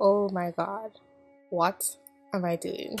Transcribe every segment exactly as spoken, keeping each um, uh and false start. Oh my god, what am I doing?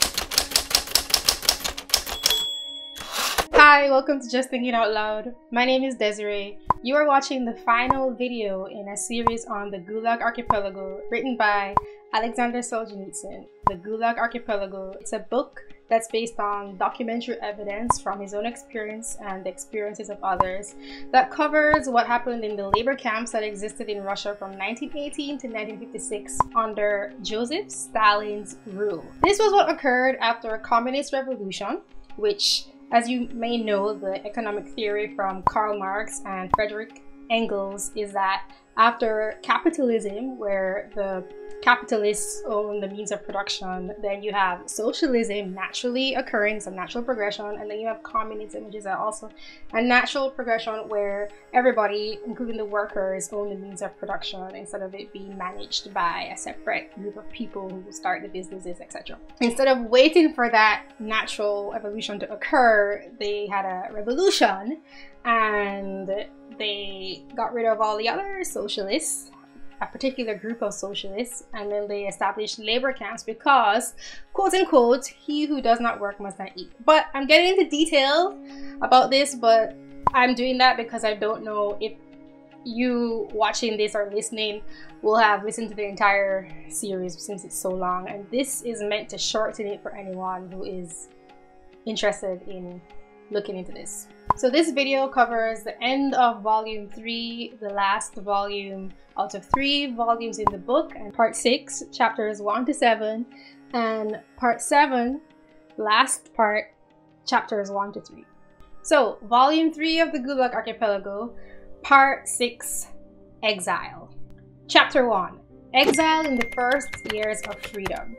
Hi, welcome to Just Thinking Out Loud. My name is Desiree. You are watching the final video in a series on the Gulag Archipelago written by Alexander Solzhenitsyn. The Gulag Archipelago, it's a book that's based on documentary evidence from his own experience and the experiences of others that covers what happened in the labor camps that existed in Russia from nineteen eighteen to nineteen fifty-six under Joseph Stalin's rule. This was what occurred after a communist revolution, which, as you may know, the economic theory from Karl Marx and Frederick Engels is that after capitalism, where the capitalists own the means of production, then you have socialism naturally occurring, some natural progression, and then you have communism, which is also a natural progression where everybody, including the workers, own the means of production instead of it being managed by a separate group of people who start the businesses, et cetera. Instead of waiting for that natural evolution to occur, they had a revolution and they got rid of all the other socialists, a particular group of socialists, and then they established labor camps because, quote unquote, he who does not work must not eat. But I'm getting into detail about this, but I'm doing that because I don't know if you watching this or listening will have listened to the entire series since it's so long, and this is meant to shorten it for anyone who is interested in looking into this. So this video covers the end of volume three, the last volume out of three volumes in the book, and part six, chapters one to seven, and part seven, last part, chapters one to three. So volume three of the Gulag Archipelago, part six, Exile. Chapter one, Exile in the First Years of Freedom.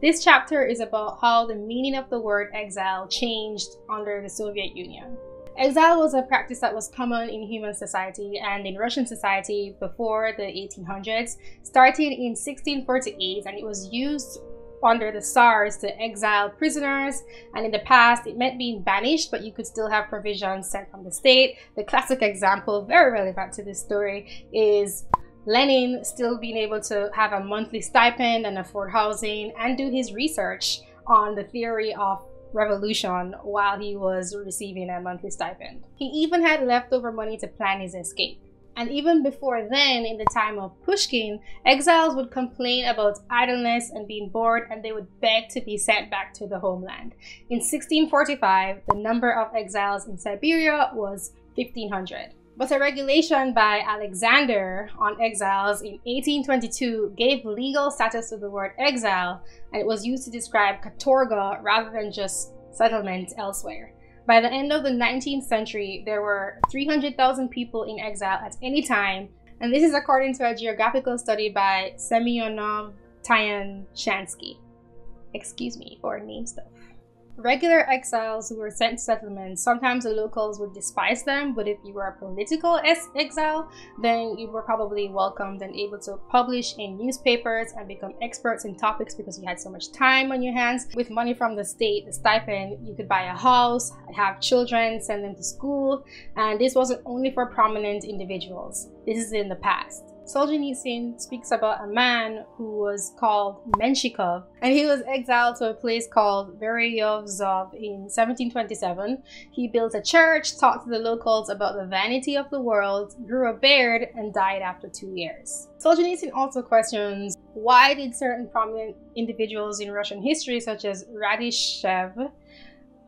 This chapter is about how the meaning of the word exile changed under the Soviet Union. Exile was a practice that was common in human society and in Russian society before the eighteen hundreds, starting in sixteen forty-eight, and it was used under the Tsars to exile prisoners, and in the past it meant being banished, but you could still have provisions sent from the state. The classic example, very relevant to this story, is Lenin still being able to have a monthly stipend and afford housing and do his research on the theory of revolution while he was receiving a monthly stipend. He even had leftover money to plan his escape. And even before then, in the time of Pushkin, exiles would complain about idleness and being bored, and they would beg to be sent back to the homeland. In sixteen forty-five, the number of exiles in Siberia was fifteen hundred. But a regulation by Alexander on exiles in eighteen twenty-two gave legal status to the word exile, and it was used to describe katorga rather than just settlement elsewhere. By the end of the nineteenth century, there were three hundred thousand people in exile at any time, and this is according to a geographical study by Semyonov Tyan Shansky. Excuse me for name stuff. Regular exiles who were sent to settlements, sometimes the locals would despise them, but if you were a political exile, then you were probably welcomed and able to publish in newspapers and become experts in topics because you had so much time on your hands. With money from the state, the stipend, you could buy a house, have children, send them to school, and this wasn't only for prominent individuals. This is in the past. Solzhenitsyn speaks about a man who was called Menshikov, and he was exiled to a place called Berezov in seventeen twenty-seven. He built a church, talked to the locals about the vanity of the world, grew a beard, and died after two years. Solzhenitsyn also questions why did certain prominent individuals in Russian history, such as Radishchev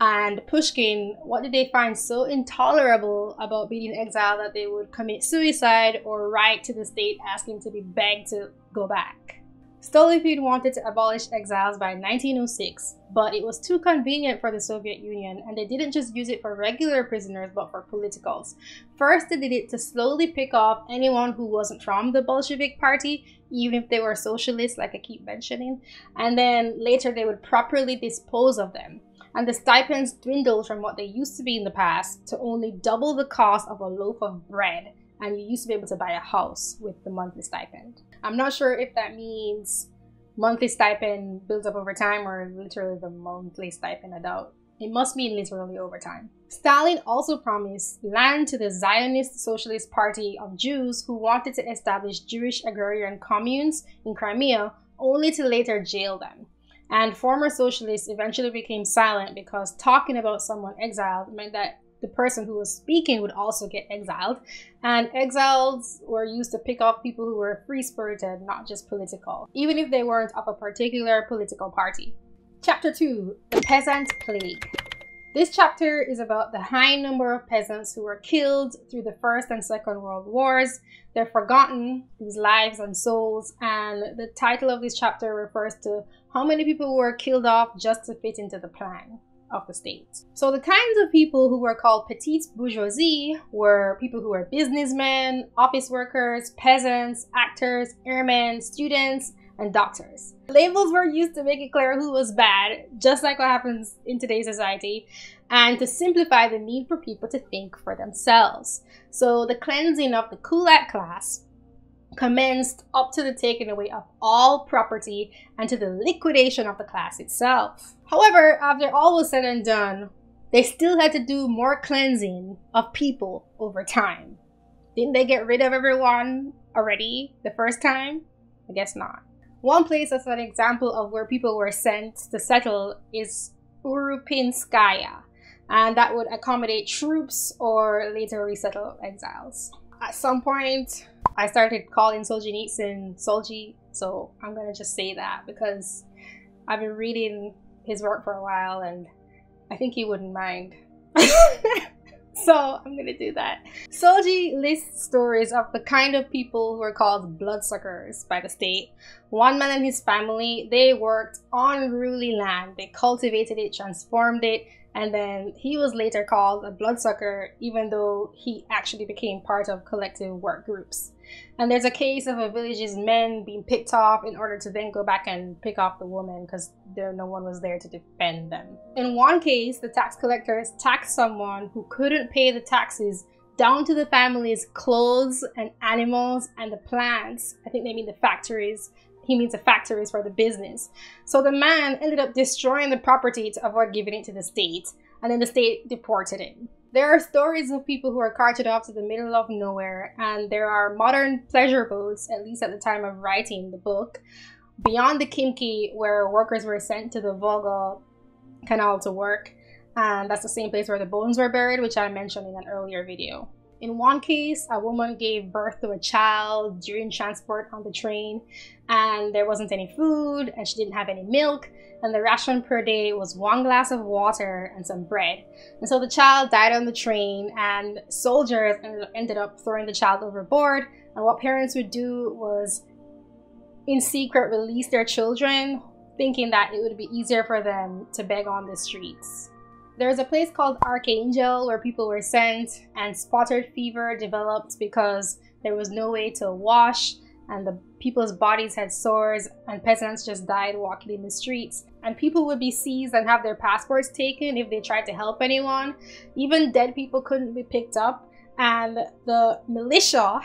and Pushkin, what did they find so intolerable about being in exile that they would commit suicide or write to the state asking to be begged to go back? Stolypin wanted to abolish exiles by nineteen oh six, but it was too convenient for the Soviet Union, and they didn't just use it for regular prisoners but for politicals. First, they did it to slowly pick off anyone who wasn't from the Bolshevik party, even if they were socialists, like I keep mentioning, and then later they would properly dispose of them. And the stipends dwindled from what they used to be in the past to only double the cost of a loaf of bread, and you used to be able to buy a house with the monthly stipend. I'm not sure if that means monthly stipend builds up over time or literally the monthly stipend adult. It must mean literally over time. Stalin also promised land to the Zionist Socialist Party of Jews who wanted to establish Jewish agrarian communes in Crimea only to later jail them. And former socialists eventually became silent because talking about someone exiled meant that the person who was speaking would also get exiled. And exiles were used to pick off people who were free-spirited, not just political, even if they weren't of a particular political party. Chapter two. The Peasant Plague. This chapter is about the high number of peasants who were killed through the First and Second World Wars. They're forgotten, these lives and souls, and the title of this chapter refers to how many people were killed off just to fit into the plan of the state. So the kinds of people who were called petite bourgeoisie were people who were businessmen, office workers, peasants, actors, airmen, students, and doctors. Labels were used to make it clear who was bad, just like what happens in today's society, and to simplify the need for people to think for themselves. So the cleansing of the kulak class commenced up to the taking away of all property and to the liquidation of the class itself. However, after all was said and done, they still had to do more cleansing of people over time. Didn't they get rid of everyone already the first time? I guess not. One place as an example of where people were sent to settle is Urupinskaya, and that would accommodate troops or later resettled exiles. At some point, I started calling Solzhenitsyn Solji, so I'm gonna just say that because I've been reading his work for a while and I think he wouldn't mind. So I'm gonna do that. Solji lists stories of the kind of people who are called bloodsuckers by the state. One man and his family, they worked on unruly land. They cultivated it, transformed it, and then he was later called a bloodsucker, even though he actually became part of collective work groups. And there's a case of a village's men being picked off in order to then go back and pick off the woman because there no one was there to defend them. In one case, the tax collectors taxed someone who couldn't pay the taxes down to the family's clothes and animals and the plants. I think they mean the factories. He means the factories for the business. So the man ended up destroying the property to avoid giving it to the state, and then the state deported him. There are stories of people who are carted off to the middle of nowhere, and there are modern pleasure boats, at least at the time of writing the book, beyond the Kimki, where workers were sent to the Volga canal to work, and that's the same place where the bones were buried, which I mentioned in an earlier video. In one case, a woman gave birth to a child during transport on the train, and there wasn't any food, and she didn't have any milk, and the ration per day was one glass of water and some bread. And so the child died on the train, and soldiers ended up throwing the child overboard, and what parents would do was in secret release their children, thinking that it would be easier for them to beg on the streets. There's a place called Archangel where people were sent, and spotted fever developed because there was no way to wash, and the people's bodies had sores, and peasants just died walking in the streets. And people would be seized and have their passports taken if they tried to help anyone. Even dead people couldn't be picked up, and the militia,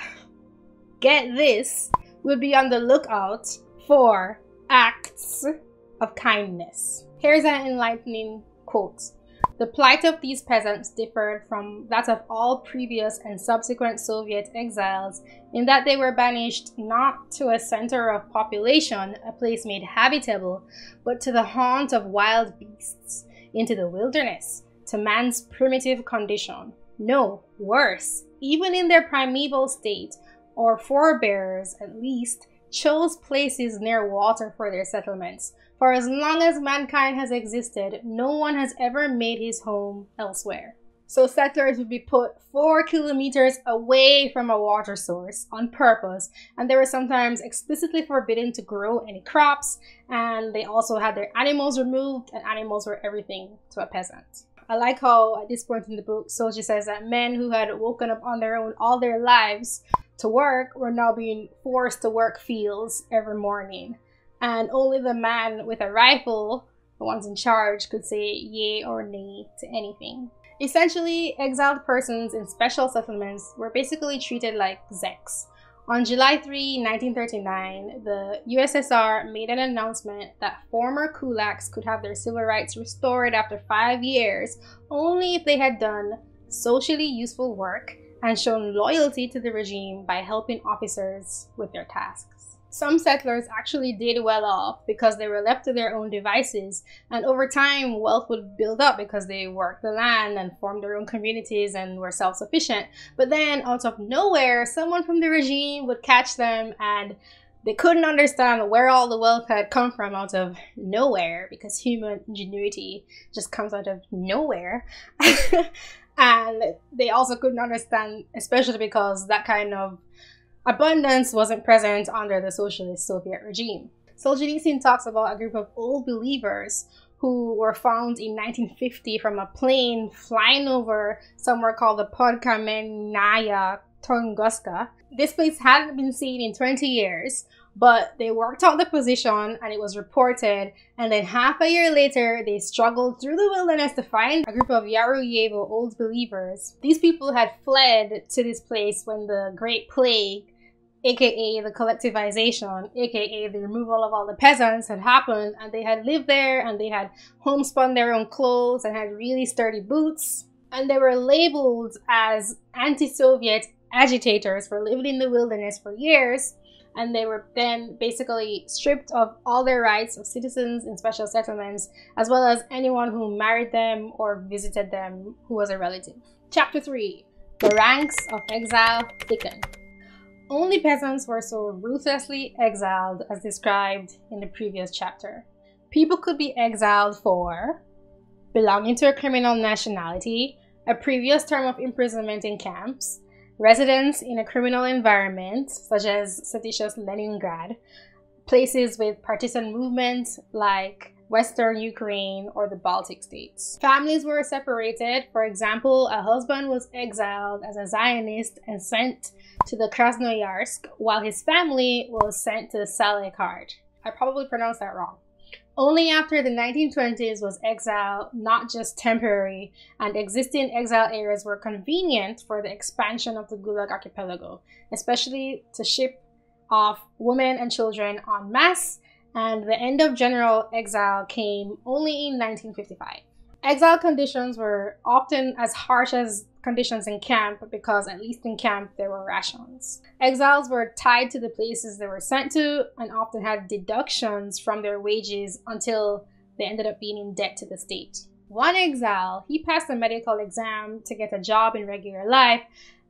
get this, would be on the lookout for acts of kindness. Here's an enlightening quote. The plight of these peasants differed from that of all previous and subsequent Soviet exiles in that they were banished not to a center of population, a place made habitable, but to the haunt of wild beasts, into the wilderness, to man's primitive condition. No, worse, even in their primeval state, or forebears at least, chose places near water for their settlements. For as long as mankind has existed, no one has ever made his home elsewhere. So settlers would be put four kilometers away from a water source on purpose, and they were sometimes explicitly forbidden to grow any crops, and they also had their animals removed, and animals were everything to a peasant. I like how at this point in the book, Solzhenitsyn says that men who had woken up on their own all their lives to work were now being forced to work fields every morning. And only the man with a rifle, the ones in charge, could say yay or nay to anything. Essentially, exiled persons in special settlements were basically treated like Zeks. On July three nineteen thirty-nine, the U S S R made an announcement that former kulaks could have their civil rights restored after five years, only if they had done socially useful work and shown loyalty to the regime by helping officers with their tasks. some settlers actually did well off because they were left to their own devices, and over time wealth would build up because they worked the land and formed their own communities and were self-sufficient. But then out of nowhere, someone from the regime would catch them, and they couldn't understand where all the wealth had come from out of nowhere, because human ingenuity just comes out of nowhere. And they also couldn't understand, especially because that kind of abundance wasn't present under the socialist Soviet regime. Solzhenitsyn talks about a group of old believers who were found in nineteen fifty from a plane flying over somewhere called the Podkamennaya Tunguska. This place hadn't been seen in twenty years, but they worked out the position and it was reported, and then half a year later they struggled through the wilderness to find a group of Yaroyevo old believers. These people had fled to this place when the Great Plague, aka the collectivization, aka the removal of all the peasants, had happened, and they had lived there and they had homespun their own clothes and had really sturdy boots, and they were labeled as anti-Soviet agitators for living in the wilderness for years. And they were then basically stripped of all their rights of citizens in special settlements, as well as anyone who married them or visited them who was a relative. Chapter three, the ranks of exile thicken. Only peasants were so ruthlessly exiled as described in the previous chapter. People could be exiled for belonging to a criminal nationality, a previous term of imprisonment in camps, residence in a criminal environment, such as seditious Leningrad, places with partisan movements like Western Ukraine or the Baltic states. Families were separated. For example, a husband was exiled as a Zionist and sent to the Krasnoyarsk, while his family was sent to Salekard. I probably pronounced that wrong. Only after the nineteen twenties was exile not just temporary, and existing exile areas were convenient for the expansion of the Gulag archipelago, especially to ship off women and children en masse, and the end of general exile came only in nineteen fifty-five. Exile conditions were often as harsh as conditions in camp, because at least in camp there were rations. Exiles were tied to the places they were sent to and often had deductions from their wages until they ended up being in debt to the state. One exile, he passed a medical exam to get a job in regular life,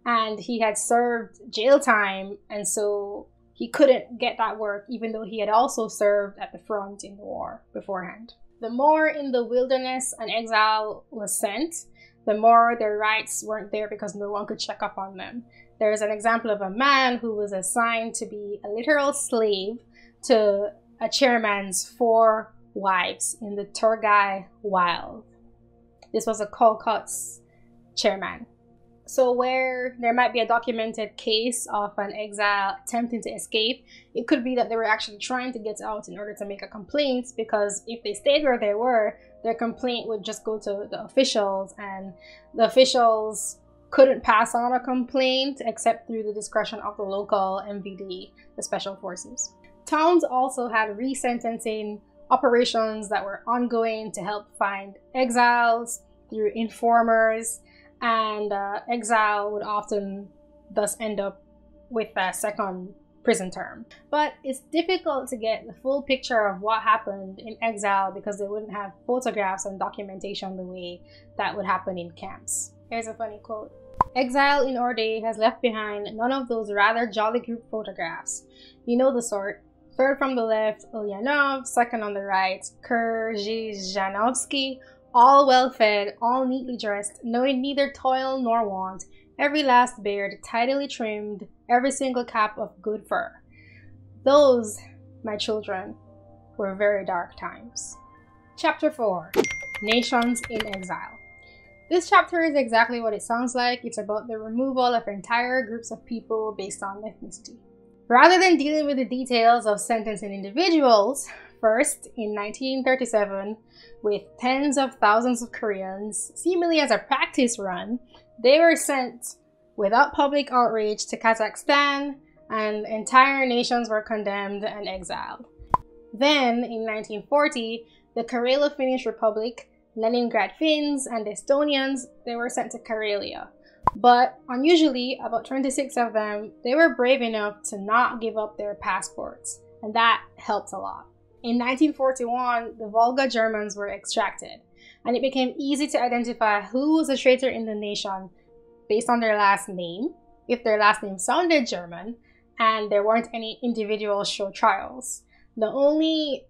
and he had served jail time, and so he couldn't get that work, even though he had also served at the front in the war beforehand. The more in the wilderness an exile was sent, the more their rights weren't there because no one could check up on them. There is an example of a man who was assigned to be a literal slave to a chairman's four wives in the Torgay Wild. This was a Kolkhoz chairman. So where there might be a documented case of an exile attempting to escape, it could be that they were actually trying to get out in order to make a complaint, because if they stayed where they were, their complaint would just go to the officials, and the officials couldn't pass on a complaint except through the discretion of the local M V D, the special forces. Towns also had resentencing operations that were ongoing to help find exiles through informers, and uh, exile would often thus end up with a second prison term. But it's difficult to get the full picture of what happened in exile because they wouldn't have photographs and documentation the way that would happen in camps. Here's a funny quote. "Exile in our day has left behind none of those rather jolly group photographs. You know the sort. Third from the left, Ulyanov, second on the right, Kurzhizanovsky, all well-fed, all neatly dressed, knowing neither toil nor want, every last beard tidily trimmed, every single cap of good fur. Those, my children, were very dark times." Chapter four, Nations in Exile. This chapter is exactly what it sounds like. It's about the removal of entire groups of people based on ethnicity. Rather than dealing with the details of sentencing individuals, first, in nineteen thirty-seven, with tens of thousands of Koreans, seemingly as a practice run, they were sent without public outrage to Kazakhstan, and entire nations were condemned and exiled. Then, in nineteen forty, the Karelo-Finnish Republic, Leningrad Finns, and Estonians, they were sent to Karelia. but unusually, about twenty-six of them, they were brave enough to not give up their passports, and that helped a lot. In nineteen forty-one, the Volga Germans were extracted, and it became easy to identify who was a traitor in the nation based on their last name, if their last name sounded German, and there weren't any individual short trials. The only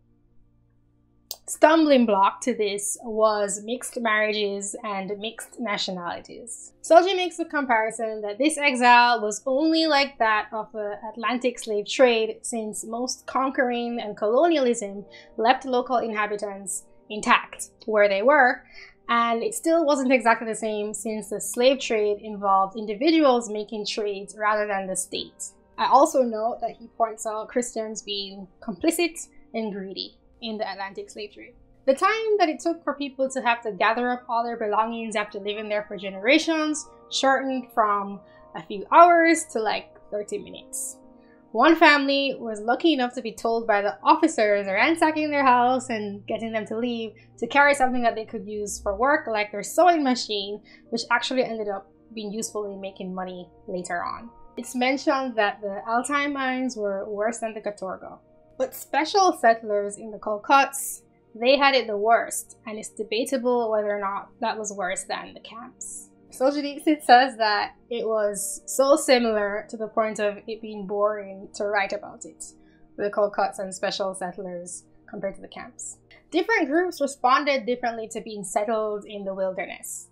stumbling block to this was mixed marriages and mixed nationalities. Solzhenitsyn makes the comparison that this exile was only like that of the Atlantic slave trade, since most conquering and colonialism left local inhabitants intact where they were, and it still wasn't exactly the same since the slave trade involved individuals making trades rather than the state. I also note that he points out Christians being complicit and greedy in the Atlantic slave trade. The time that it took for people to have to gather up all their belongings after living there for generations shortened from a few hours to like thirty minutes. One family was lucky enough to be told by the officers ransacking their house and getting them to leave to carry something that they could use for work, like their sewing machine, which actually ended up being useful in making money later on. It's mentioned that the Altai mines were worse than the Katorga. But special settlers in the Kolkhoz, they had it the worst, and it's debatable whether or not that was worse than the camps. Solzhenitsyn says that it was so similar to the point of it being boring to write about it, the Kolkhoz and special settlers compared to the camps. Different groups responded differently to being settled in the wilderness.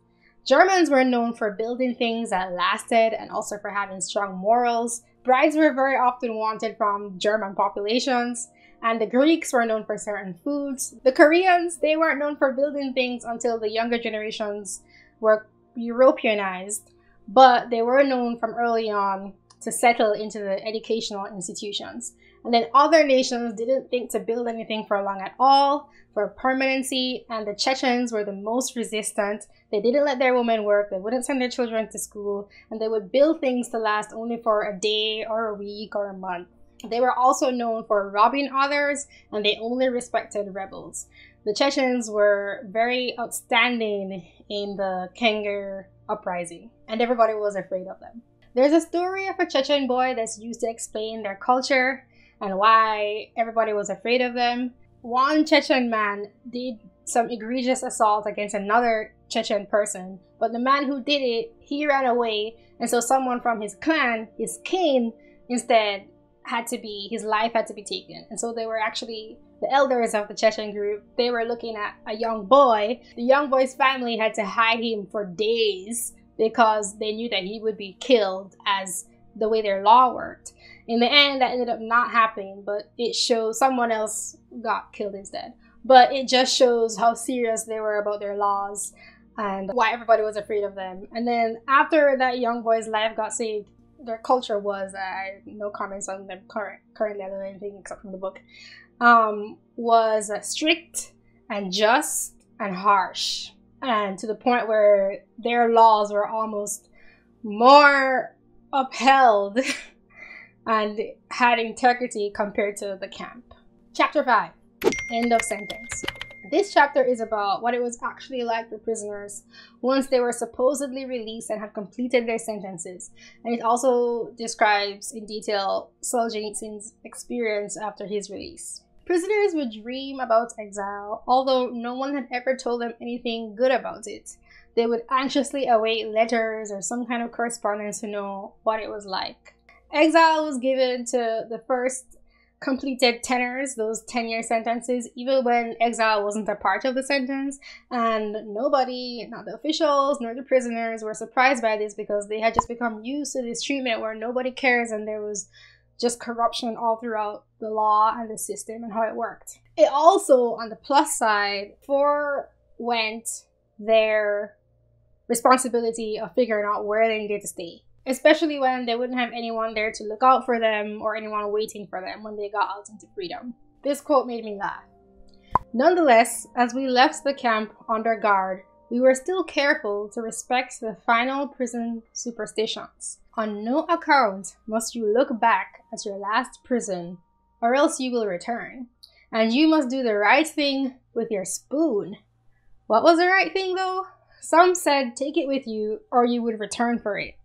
Germans were known for building things that lasted and also for having strong morals. Brides were very often wanted from German populations, and the Greeks were known for certain foods. The Koreans, they weren't known for building things until the younger generations were Europeanized, but they were known from early on to settle into the educational institutions. And then other nations didn't think to build anything for long at all, for permanency, and the Chechens were the most resistant. They didn't let their women work, they wouldn't send their children to school, and they would build things to last only for a day or a week or a month. They were also known for robbing others, and they only respected rebels. The Chechens were very outstanding in the Khengar uprising, and everybody was afraid of them. There's a story of a Chechen boy that's used to explain their culture and why everybody was afraid of them. One Chechen man did some egregious assault against another Chechen person, but the man who did it, he ran away, and so someone from his clan, his kin, instead had to be, his life had to be taken. And so they were actually, the elders of the Chechen group, they were looking at a young boy. The young boy's family had to hide him for days because they knew that he would be killed as the way their law worked. In the end, that ended up not happening, but it shows someone else got killed instead. But it just shows how serious they were about their laws and why everybody was afraid of them. And then after that young boy's life got saved, their culture was, uh, no comments on them current, currently other than anything except from the book, um, was uh, strict and just and harsh. And to the point where their laws were almost more upheld and had integrity compared to the camp. Chapter five, end of sentence. This chapter is about what it was actually like for prisoners once they were supposedly released and have completed their sentences, and it also describes in detail Solzhenitsyn's experience after his release. Prisoners would dream about exile, although no one had ever told them anything good about it. They would anxiously await letters or some kind of correspondence to know what it was like. Exile was given to the first completed tenors, those ten-year sentences, even when exile wasn't a part of the sentence, and nobody, not the officials nor the prisoners, were surprised by this because they had just become used to this treatment where nobody cares and there was just corruption all throughout the law and the system and how it worked. It also, on the plus side, forewent their responsibility of figuring out where they needed to stay, especially when they wouldn't have anyone there to look out for them or anyone waiting for them when they got out into freedom. This quote made me laugh. Nonetheless, as we left the camp under guard, we were still careful to respect the final prison superstitions. On no account must you look back at your last prison, or else you will return, and you must do the right thing with your spoon. What was the right thing, though? Some said, take it with you or you would return for it.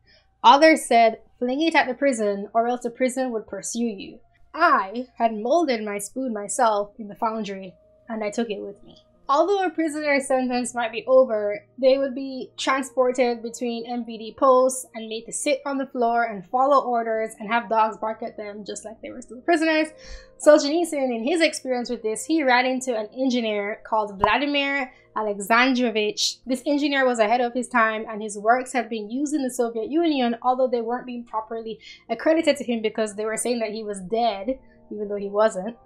Others said, fling it at the prison or else the prison would pursue you. I had molded my spoon myself in the foundry and I took it with me. Although a prisoner's sentence might be over, they would be transported between M V D posts and made to sit on the floor and follow orders and have dogs bark at them just like they were still prisoners. Solzhenitsyn, in his experience with this, he ran into an engineer called Vladimir Alexandrovich. This engineer was ahead of his time and his works had been used in the Soviet Union, although they weren't being properly accredited to him because they were saying that he was dead, even though he wasn't.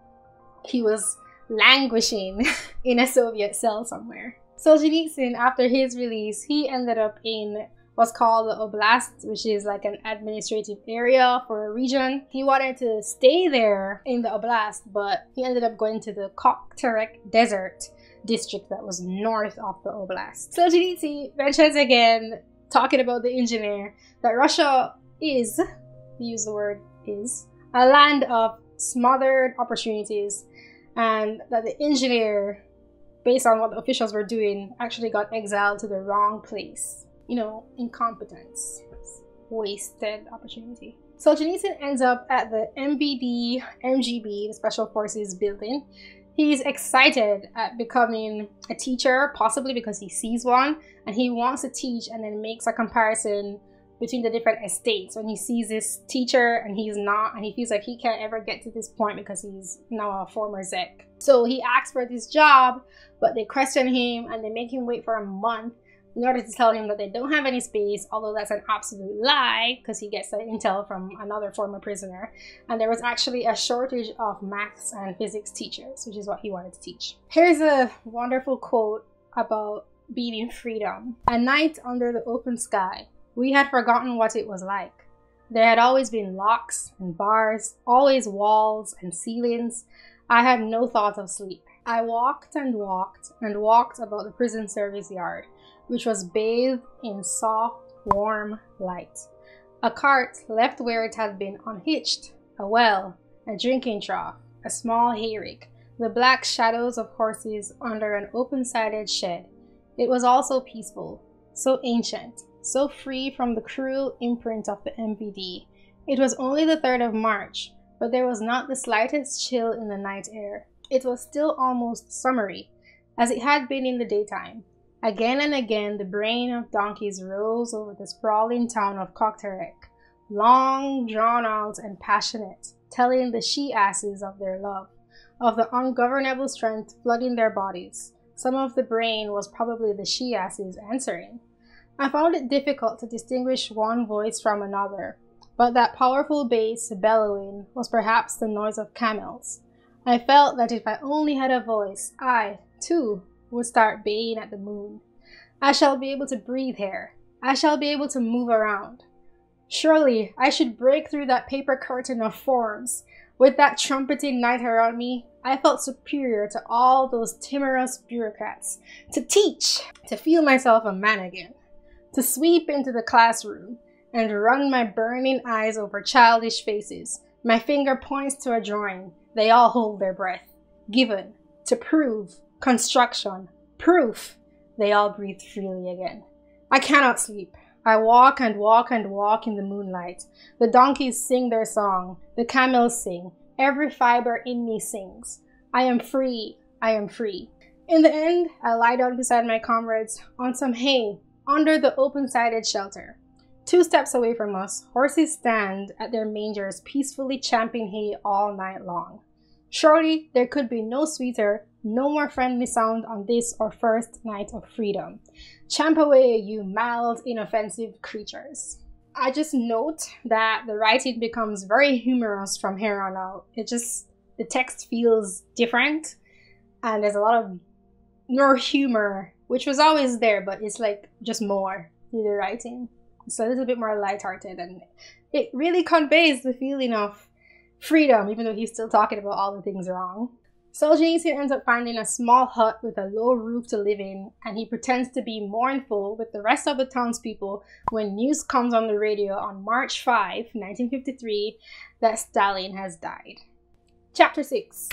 He was languishing in a Soviet cell somewhere. Solzhenitsyn, after his release, he ended up in what's called the Oblast, which is like an administrative area for a region. He wanted to stay there in the Oblast, but he ended up going to the Kokterek Desert district that was north of the Oblast. Solzhenitsyn mentions again, talking about the engineer, that Russia is, he used the word is, a land of smothered opportunities, and that the engineer, based on what the officials were doing, actually got exiled to the wrong place. You know, incompetence, wasted opportunity. Solzhenitsyn ends up at the M V D M G B, the Special Forces building. He's excited at becoming a teacher, possibly because he sees one, and he wants to teach and then makes a comparison between the different estates when he sees this teacher and he's not, and he feels like he can't ever get to this point because he's now a former Zek. So he asks for this job, but they question him and they make him wait for a month in order to tell him that they don't have any space, although that's an absolute lie because he gets the intel from another former prisoner. And there was actually a shortage of maths and physics teachers, which is what he wanted to teach. Here's a wonderful quote about being in freedom. "A night under the open sky. We had forgotten what it was like. There had always been locks and bars, always walls and ceilings. I had no thought of sleep. I walked and walked and walked about the prison service yard, which was bathed in soft, warm light. A cart left where it had been unhitched, a well, a drinking trough, a small hayrick, the black shadows of horses under an open-sided shed. It was all so peaceful, so ancient, so free from the cruel imprint of the M V D. It was only the third of March, but there was not the slightest chill in the night air. It was still almost summery, as it had been in the daytime. Again and again the brain of donkeys rose over the sprawling town of Kokterek, long, drawn-out and passionate, telling the she-asses of their love, of the ungovernable strength flooding their bodies. Some of the brain was probably the she-asses answering. I found it difficult to distinguish one voice from another, but that powerful bass bellowing was perhaps the noise of camels. I felt that if I only had a voice, I, too, would start baying at the moon. I shall be able to breathe here. I shall be able to move around. Surely I should break through that paper curtain of forms. With that trumpeting night around me, I felt superior to all those timorous bureaucrats. To teach, to feel myself a man again. To sweep into the classroom and run my burning eyes over childish faces. My finger points to a drawing. They all hold their breath. Given. To prove. Construction. Proof. They all breathe freely again. I cannot sleep. I walk and walk and walk in the moonlight. The donkeys sing their song. The camels sing. Every fiber in me sings. I am free. I am free. In the end, I lie down beside my comrades on some hay, under the open-sided shelter. Two steps away from us, horses stand at their mangers peacefully champing hay all night long. Surely there could be no sweeter, no more friendly sound on this our first night of freedom. Champ away, you mild, inoffensive creatures." I just note that the writing becomes very humorous from here on out. It just, the text feels different and there's a lot of no humor, which was always there, but it's like just more through the writing. It's a little bit more lighthearted and it really conveys the feeling of freedom, even though he's still talking about all the things wrong. Solzhenitsyn ends up finding a small hut with a low roof to live in, and he pretends to be mournful with the rest of the townspeople when news comes on the radio on March fifth, nineteen fifty-three, that Stalin has died. Chapter six.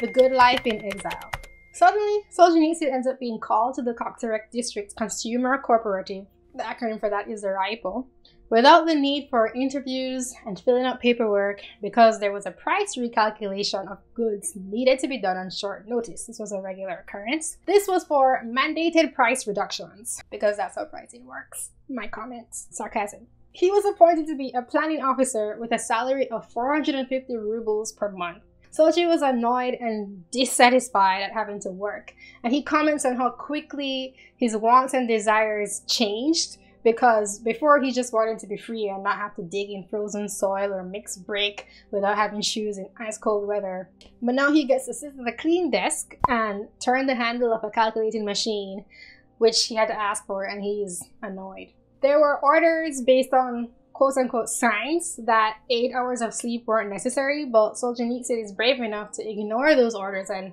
The Good Life in Exile. Suddenly, Solzhenitsyn ends up being called to the Kokterek District Consumer Cooperative, the acronym for that is RAIPO, without the need for interviews and filling out paperwork because there was a price recalculation of goods needed to be done on short notice. This was a regular occurrence. This was for mandated price reductions because that's how pricing works. My comments, sarcasm. He was appointed to be a planning officer with a salary of four hundred fifty rubles per month. Solzhenitsyn was annoyed and dissatisfied at having to work, and he comments on how quickly his wants and desires changed, because before he just wanted to be free and not have to dig in frozen soil or mix brick without having shoes in ice-cold weather. But now he gets to sit at a clean desk and turn the handle of a calculating machine, which he had to ask for, and he's annoyed. There were orders based on quote-unquote signs that eight hours of sleep weren't necessary, but Solzhenitsyn is brave enough to ignore those orders and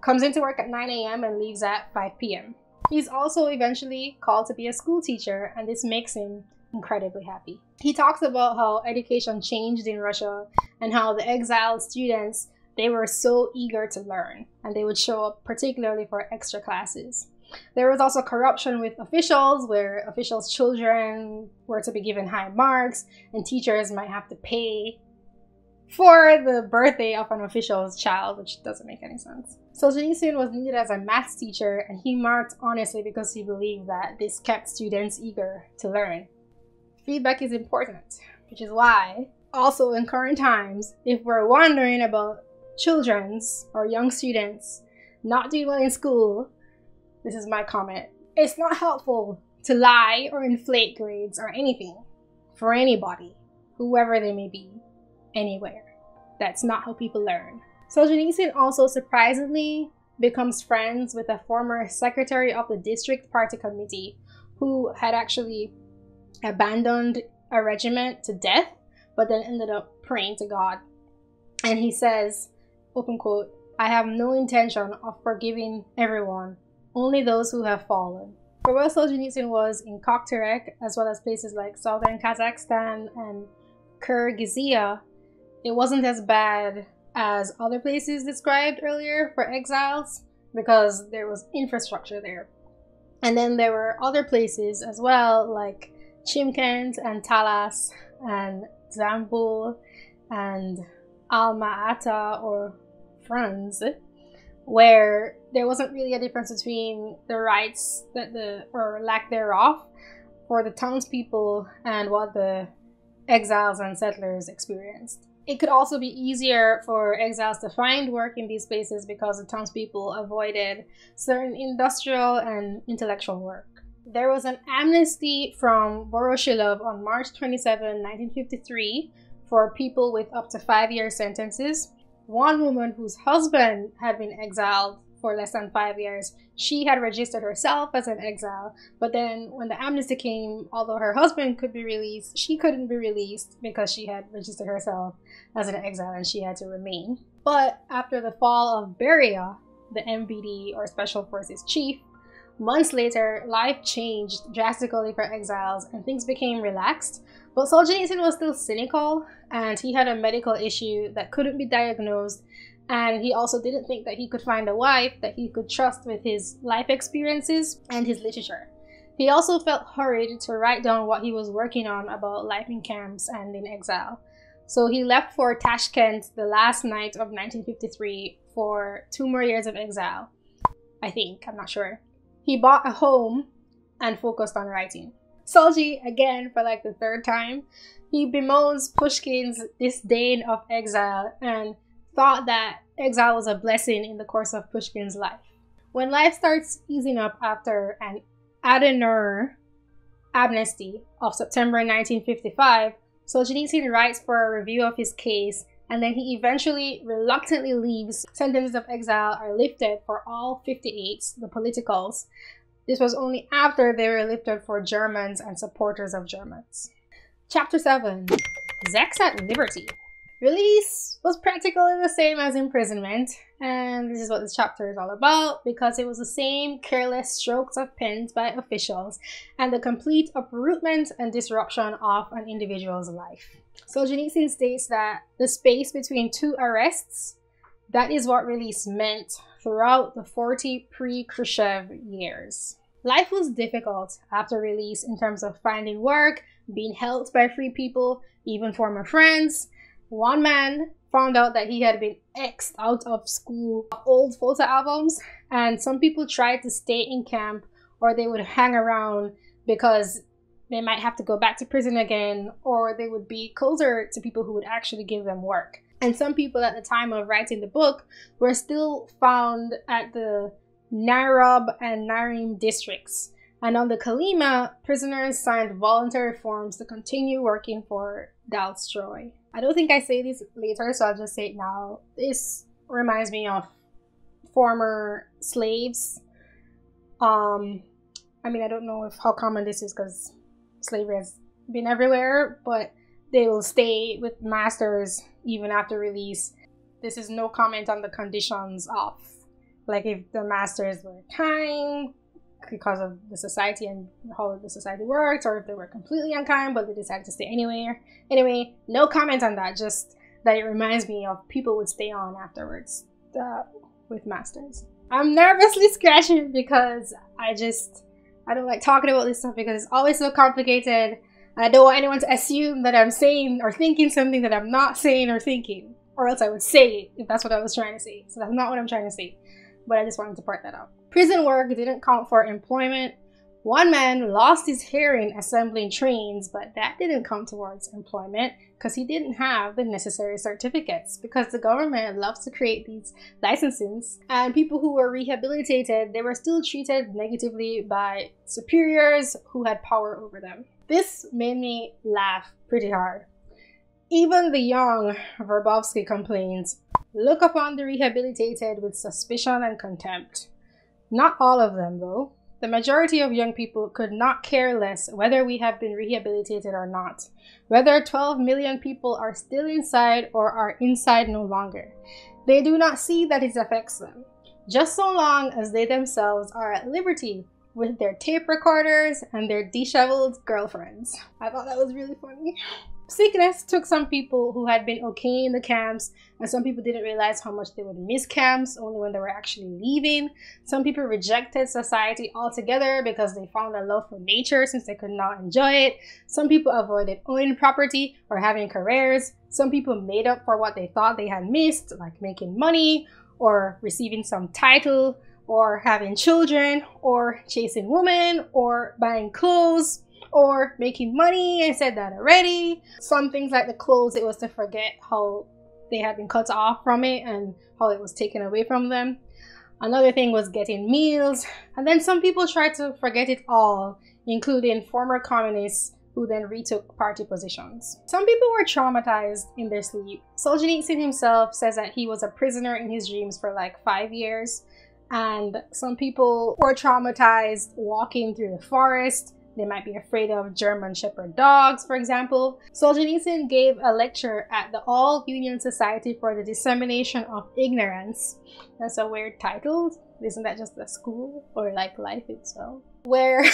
comes into work at nine A M and leaves at five P M He's also eventually called to be a school teacher, and this makes him incredibly happy. He talks about how education changed in Russia and how the exiled students, they were so eager to learn and they would show up particularly for extra classes. There was also corruption with officials, where officials' children were to be given high marks and teachers might have to pay for the birthday of an official's child, which doesn't make any sense. Solzhenitsyn was needed as a maths teacher, and he marked honestly because he believed that this kept students eager to learn. Feedback is important, which is why, also in current times, if we're wondering about children's or young students not doing well in school, this is my comment. It's not helpful to lie or inflate grades or anything for anybody, whoever they may be, anywhere. That's not how people learn. Solzhenitsyn also surprisingly becomes friends with a former secretary of the district party committee who had actually abandoned a regiment to death, but then ended up praying to God. And he says, open quote, "I have no intention of forgiving everyone, only those who have fallen." For where Solzhenitsyn was in Kokterek, as well as places like southern Kazakhstan and Kyrgyzia, it wasn't as bad as other places described earlier for exiles because there was infrastructure there. And then there were other places as well, like Chimkent and Talas and Zambul and Alma-Ata or Frunz, where there wasn't really a difference between the rights that the or lack thereof for the townspeople and what the exiles and settlers experienced. It could also be easier for exiles to find work in these places because the townspeople avoided certain industrial and intellectual work. There was an amnesty from Voroshilov on March twenty-seventh, nineteen fifty-three for people with up to five-year sentences. One woman whose husband had been exiled for less than five years, she had registered herself as an exile, but then when the amnesty came, although her husband could be released, she couldn't be released because she had registered herself as an exile and she had to remain. But after the fall of Beria, the M V D or Special Forces chief, months later, life changed drastically for exiles and things became relaxed. But Solzhenitsyn was still cynical, and he had a medical issue that couldn't be diagnosed, and he also didn't think that he could find a wife that he could trust with his life experiences and his literature. He also felt hurried to write down what he was working on about life in camps and in exile. So he left for Tashkent the last night of nineteen fifty-three for two more years of exile. I think, I'm not sure. He bought a home and focused on writing. Solzhenitsyn, again for like the third time, he bemoans Pushkin's disdain of exile and thought that exile was a blessing in the course of Pushkin's life. When life starts easing up after an Adenauer amnesty of September nineteen fifty-five, Solzhenitsyn writes for a review of his case, and then he eventually reluctantly leaves. Sentences of exile are lifted for all fifty-eights, the politicals. This was only after they were lifted for Germans and supporters of Germans. Chapter seven. Zeks at Liberty. Release was practically the same as imprisonment, and this is what this chapter is all about because it was the same careless strokes of pens by officials and the complete uprootment and disruption of an individual's life. Solzhenitsyn states that the space between two arrests, that is what release meant throughout the forty pre-Khrushchev years. Life was difficult after release in terms of finding work, being helped by free people, even former friends. One man found out that he had been X'd out of school old photo albums, and some people tried to stay in camp or they would hang around because they might have to go back to prison again, or they would be closer to people who would actually give them work. And some people at the time of writing the book were still found at the Nairab and Nairim districts. And on the Kalima, prisoners signed voluntary forms to continue working for Dalstroy. I don't think I say this later, so I'll just say it now. This reminds me of former slaves. Um, I mean, I don't know if how common this is because slavery has been everywhere, but they will stay with masters even after release. This is no comment on the conditions of, like, if the masters were kind because of the society and how the society works, or if they were completely unkind but they decided to stay anywhere. Anyway, no comment on that, just that it reminds me of people would stay on afterwards uh, with masters. I'm nervously scratching because I just, I don't like talking about this stuff because it's always so complicated. I don't want anyone to assume that I'm saying or thinking something that I'm not saying or thinking, or else I would say it if that's what I was trying to say. So that's not what I'm trying to say, but I just wanted to part that out. Prison work didn't count for employment. One man lost his hearing assembling trains, but that didn't count towards employment because he didn't have the necessary certificates, because the government loves to create these licenses. And people who were rehabilitated, they were still treated negatively by superiors who had power over them. This made me laugh pretty hard. Even the young Verbovsky complains, look upon the rehabilitated with suspicion and contempt. Not all of them, though. The majority of young people could not care less whether we have been rehabilitated or not, whether twelve million people are still inside or are inside no longer. They do not see that it affects them, just so long as they themselves are at liberty with their tape recorders and their disheveled girlfriends. I thought that was really funny. Sickness took some people who had been okay in the camps, and some people didn't realize how much they would miss camps only when they were actually leaving. Some people rejected society altogether because they found a love for nature since they could not enjoy it. Some people avoided owning property or having careers. Some people made up for what they thought they had missed, like making money or receiving some title or having children or chasing women or buying clothes or making money. I said that already. Some things like the clothes, it was to forget how they had been cut off from it and how it was taken away from them. Another thing was getting meals. And then some people tried to forget it all, including former communists who then retook party positions. Some people were traumatized in their sleep. Solzhenitsyn himself says that he was a prisoner in his dreams for like five years. And some people were traumatized walking through the forest. They might be afraid of German Shepherd dogs, for example. Solzhenitsyn gave a lecture at the All-Union Society for the Dissemination of Ignorance. That's a weird title. Isn't that just a school or like life itself? Where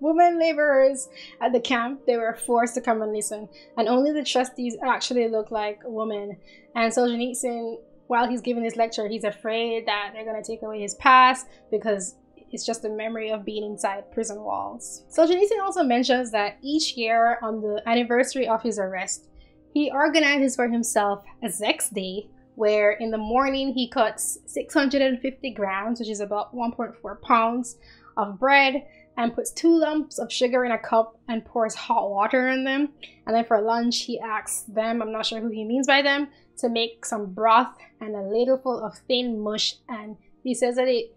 women laborers at the camp, they were forced to come and listen. And only the trustees actually look like women. And Solzhenitsyn, while he's giving this lecture, he's afraid that they're going to take away his pass because it's just the memory of being inside prison walls. Solzhenitsyn also mentions that each year on the anniversary of his arrest, he organizes for himself a Zeks day, where in the morning he cuts six hundred fifty grams, which is about one point four pounds of bread, and puts two lumps of sugar in a cup and pours hot water on them. And then for lunch, he asks them, I'm not sure who he means by them, to make some broth and a ladleful of thin mush. And he says that it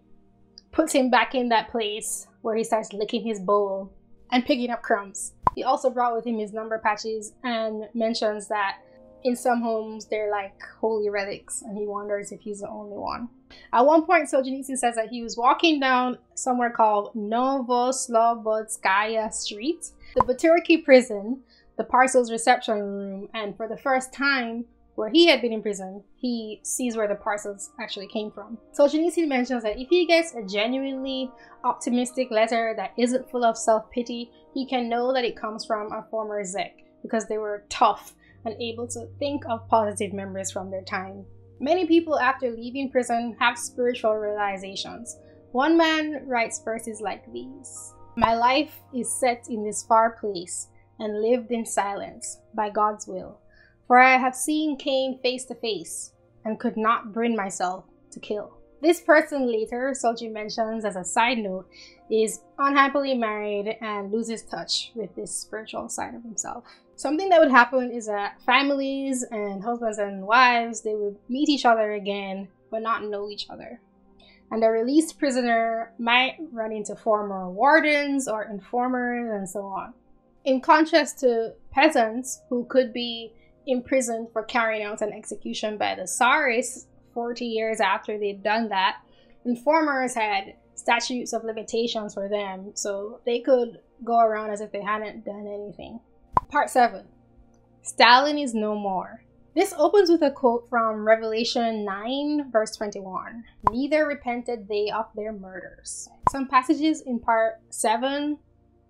puts him back in that place where he starts licking his bowl and picking up crumbs. He also brought with him his number patches and mentions that in some homes they're like holy relics, and he wonders if he's the only one. At one point, Solzhenitsyn says that he was walking down somewhere called Novocherkassk Street, the Butyrki prison, the parcels reception room, and for the first time where he had been in prison, he sees where the parcels actually came from. Solzhenitsyn mentions that if he gets a genuinely optimistic letter that isn't full of self-pity, he can know that it comes from a former Zek because they were tough and able to think of positive memories from their time Many people after leaving prison have spiritual realizations. One man writes verses like these. My life is set in this far place and lived in silence by God's will. For I have seen Cain face to face and could not bring myself to kill. This person later, Solzhenitsyn mentions as a side note, is unhappily married and loses touch with this spiritual side of himself. Something that would happen is that families and husbands and wives, they would meet each other again but not know each other. And a released prisoner might run into former wardens or informers and so on. In contrast to peasants who could be imprisoned for carrying out an execution by the Tsarist forty years after they'd done that, informers had statutes of limitations for them, so they could go around as if they hadn't done anything. Part seven. Stalin is no more. This opens with a quote from Revelation nine, verse twenty-one. Neither repented they of their murders. Some passages in part seven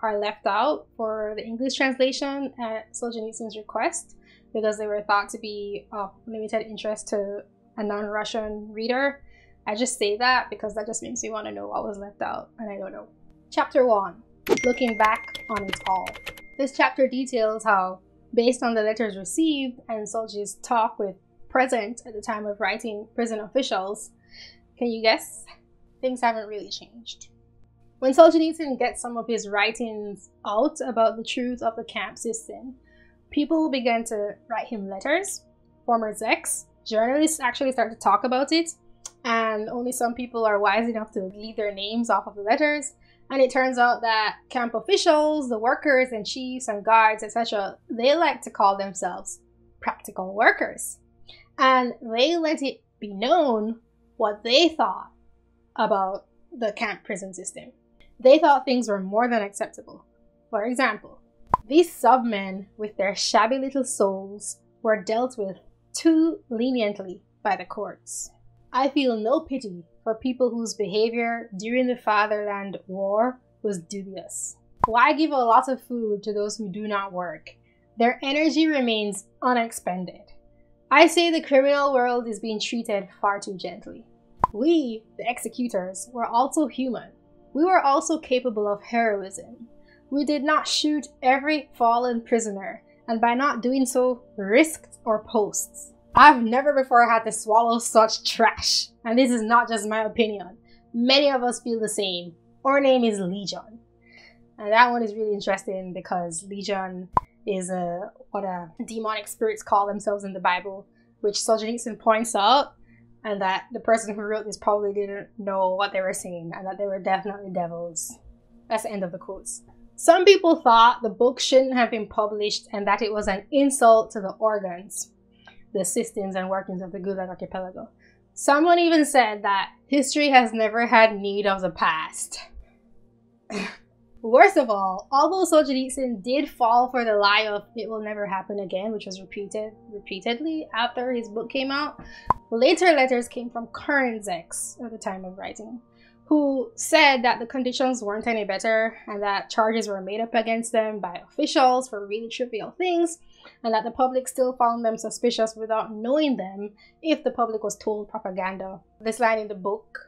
are left out for the English translation at Solzhenitsyn's request because they were thought to be of limited interest to a non-Russian reader. I just say that because that just makes me want to know what was left out, and I don't know. Chapter one. Looking back on it all. This chapter details how, based on the letters received and Solzhenitsyn's talk with present at the time of writing prison officials, can you guess? Things haven't really changed. When Solzhenitsyn gets some of his writings out about the truth of the camp system, people began to write him letters. Former Zeks, journalists actually start to talk about it, and only some people are wise enough to leave their names off of the letters. And it turns out that camp officials, the workers and chiefs and guards, et cetera, they like to call themselves practical workers. And they let it be known what they thought about the camp prison system. They thought things were more than acceptable. For example, these submen with their shabby little souls were dealt with too leniently by the courts. I feel no pity for people whose behavior during the Fatherland War was dubious. Why give a lot of food to those who do not work? Their energy remains unexpended. I say the criminal world is being treated far too gently. We, the executors, were also human. We were also capable of heroism. We did not shoot every fallen prisoner, and by not doing so, risked our posts. I've never before had to swallow such trash, and this is not just my opinion. Many of us feel the same. Our name is Legion. And that one is really interesting because Legion is a, what a demonic spirits call themselves in the Bible, which Solzhenitsyn points out, and that the person who wrote this probably didn't know what they were saying, and that they were definitely devils. That's the end of the quotes. Some people thought the book shouldn't have been published and that it was an insult to the organs, the systems and workings of the Gulag Archipelago. Someone even said that history has never had need of the past. Worst of all, although Solzhenitsyn did fall for the lie of it will never happen again, which was repeated repeatedly after his book came out, later letters came from current Zeks at the time of writing, who said that the conditions weren't any better and that charges were made up against them by officials for really trivial things, and that the public still found them suspicious without knowing them if the public was told propaganda. This line in the book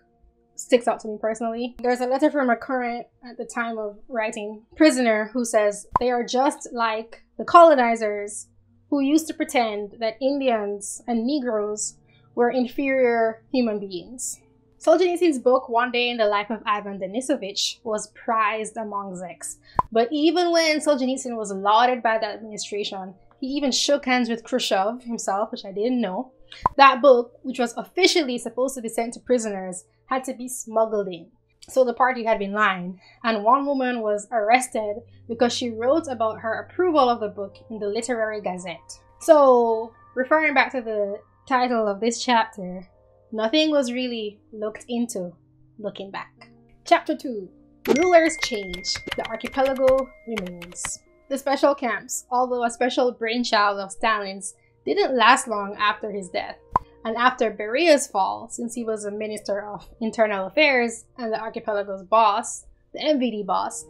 sticks out to me personally. There's a letter from a current, at the time of writing, prisoner who says they are just like the colonizers who used to pretend that Indians and Negroes were inferior human beings. Solzhenitsyn's book, One Day in the Life of Ivan Denisovich, was prized among Zeks. But even when Solzhenitsyn was lauded by the administration, he even shook hands with Khrushchev himself, which I didn't know, that book, which was officially supposed to be sent to prisoners, had to be smuggled in. So the party had been lying, and one woman was arrested because she wrote about her approval of the book in the Literary Gazette. So, referring back to the title of this chapter, nothing was really looked into looking back. Chapter two. Rulers change. The archipelago remains. The special camps, although a special brainchild of Stalin's, didn't last long after his death. And after Berea's fall, since he was a minister of internal affairs and the archipelago's boss, the M V D boss,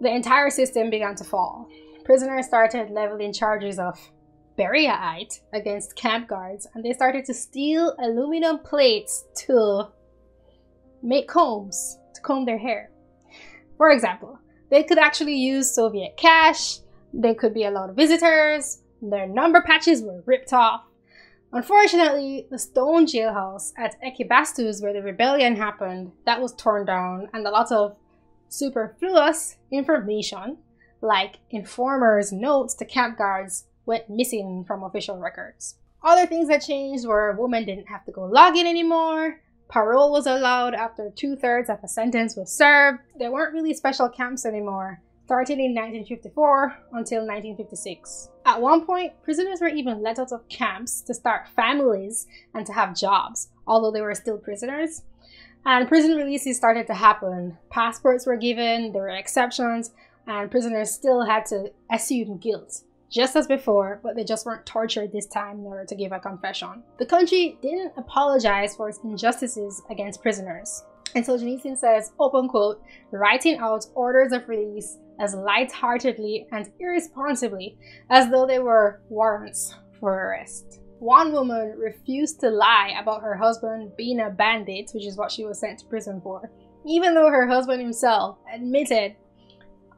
the entire system began to fall. Prisoners started leveling charges of barrierite against camp guards, and they started to steal aluminum plates to make combs, to comb their hair. For example, they could actually use Soviet cash, they could be allowed visitors, their number patches were ripped off. Unfortunately, the stone jailhouse at Ekibastuz, where the rebellion happened, that was torn down, and a lot of superfluous information, like informers' notes to camp guards, went missing from official records. Other things that changed were women didn't have to go log in anymore, parole was allowed after two-thirds of a sentence was served. There weren't really special camps anymore, starting in nineteen fifty-four until nineteen fifty-six. At one point, prisoners were even let out of camps to start families and to have jobs, although they were still prisoners. And prison releases started to happen. Passports were given, there were exceptions, and prisoners still had to assume guilt, just as before, but they just weren't tortured this time in order to give a confession. The country didn't apologize for its injustices against prisoners. And Solzhenitsyn says, open quote, writing out orders of release as lightheartedly and irresponsibly as though they were warrants for arrest. One woman refused to lie about her husband being a bandit, which is what she was sent to prison for, even though her husband himself admitted,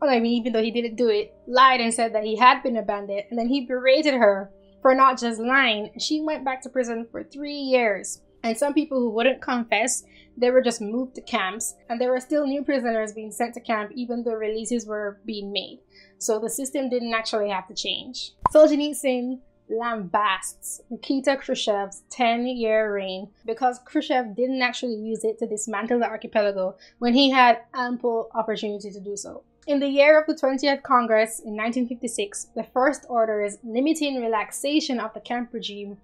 well, I mean, even though he didn't do it, lied and said that he had been a bandit, and then he berated her for not just lying. She went back to prison for three years. And some people who wouldn't confess, they were just moved to camps, and there were still new prisoners being sent to camp even though releases were being made. So the system didn't actually have to change. Solzhenitsyn lambasts Nikita Khrushchev's ten-year reign because Khrushchev didn't actually use it to dismantle the archipelago when he had ample opportunity to do so. In the year of the twentieth Congress in nineteen fifty-six, the first orders limiting relaxation of the camp regime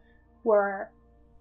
were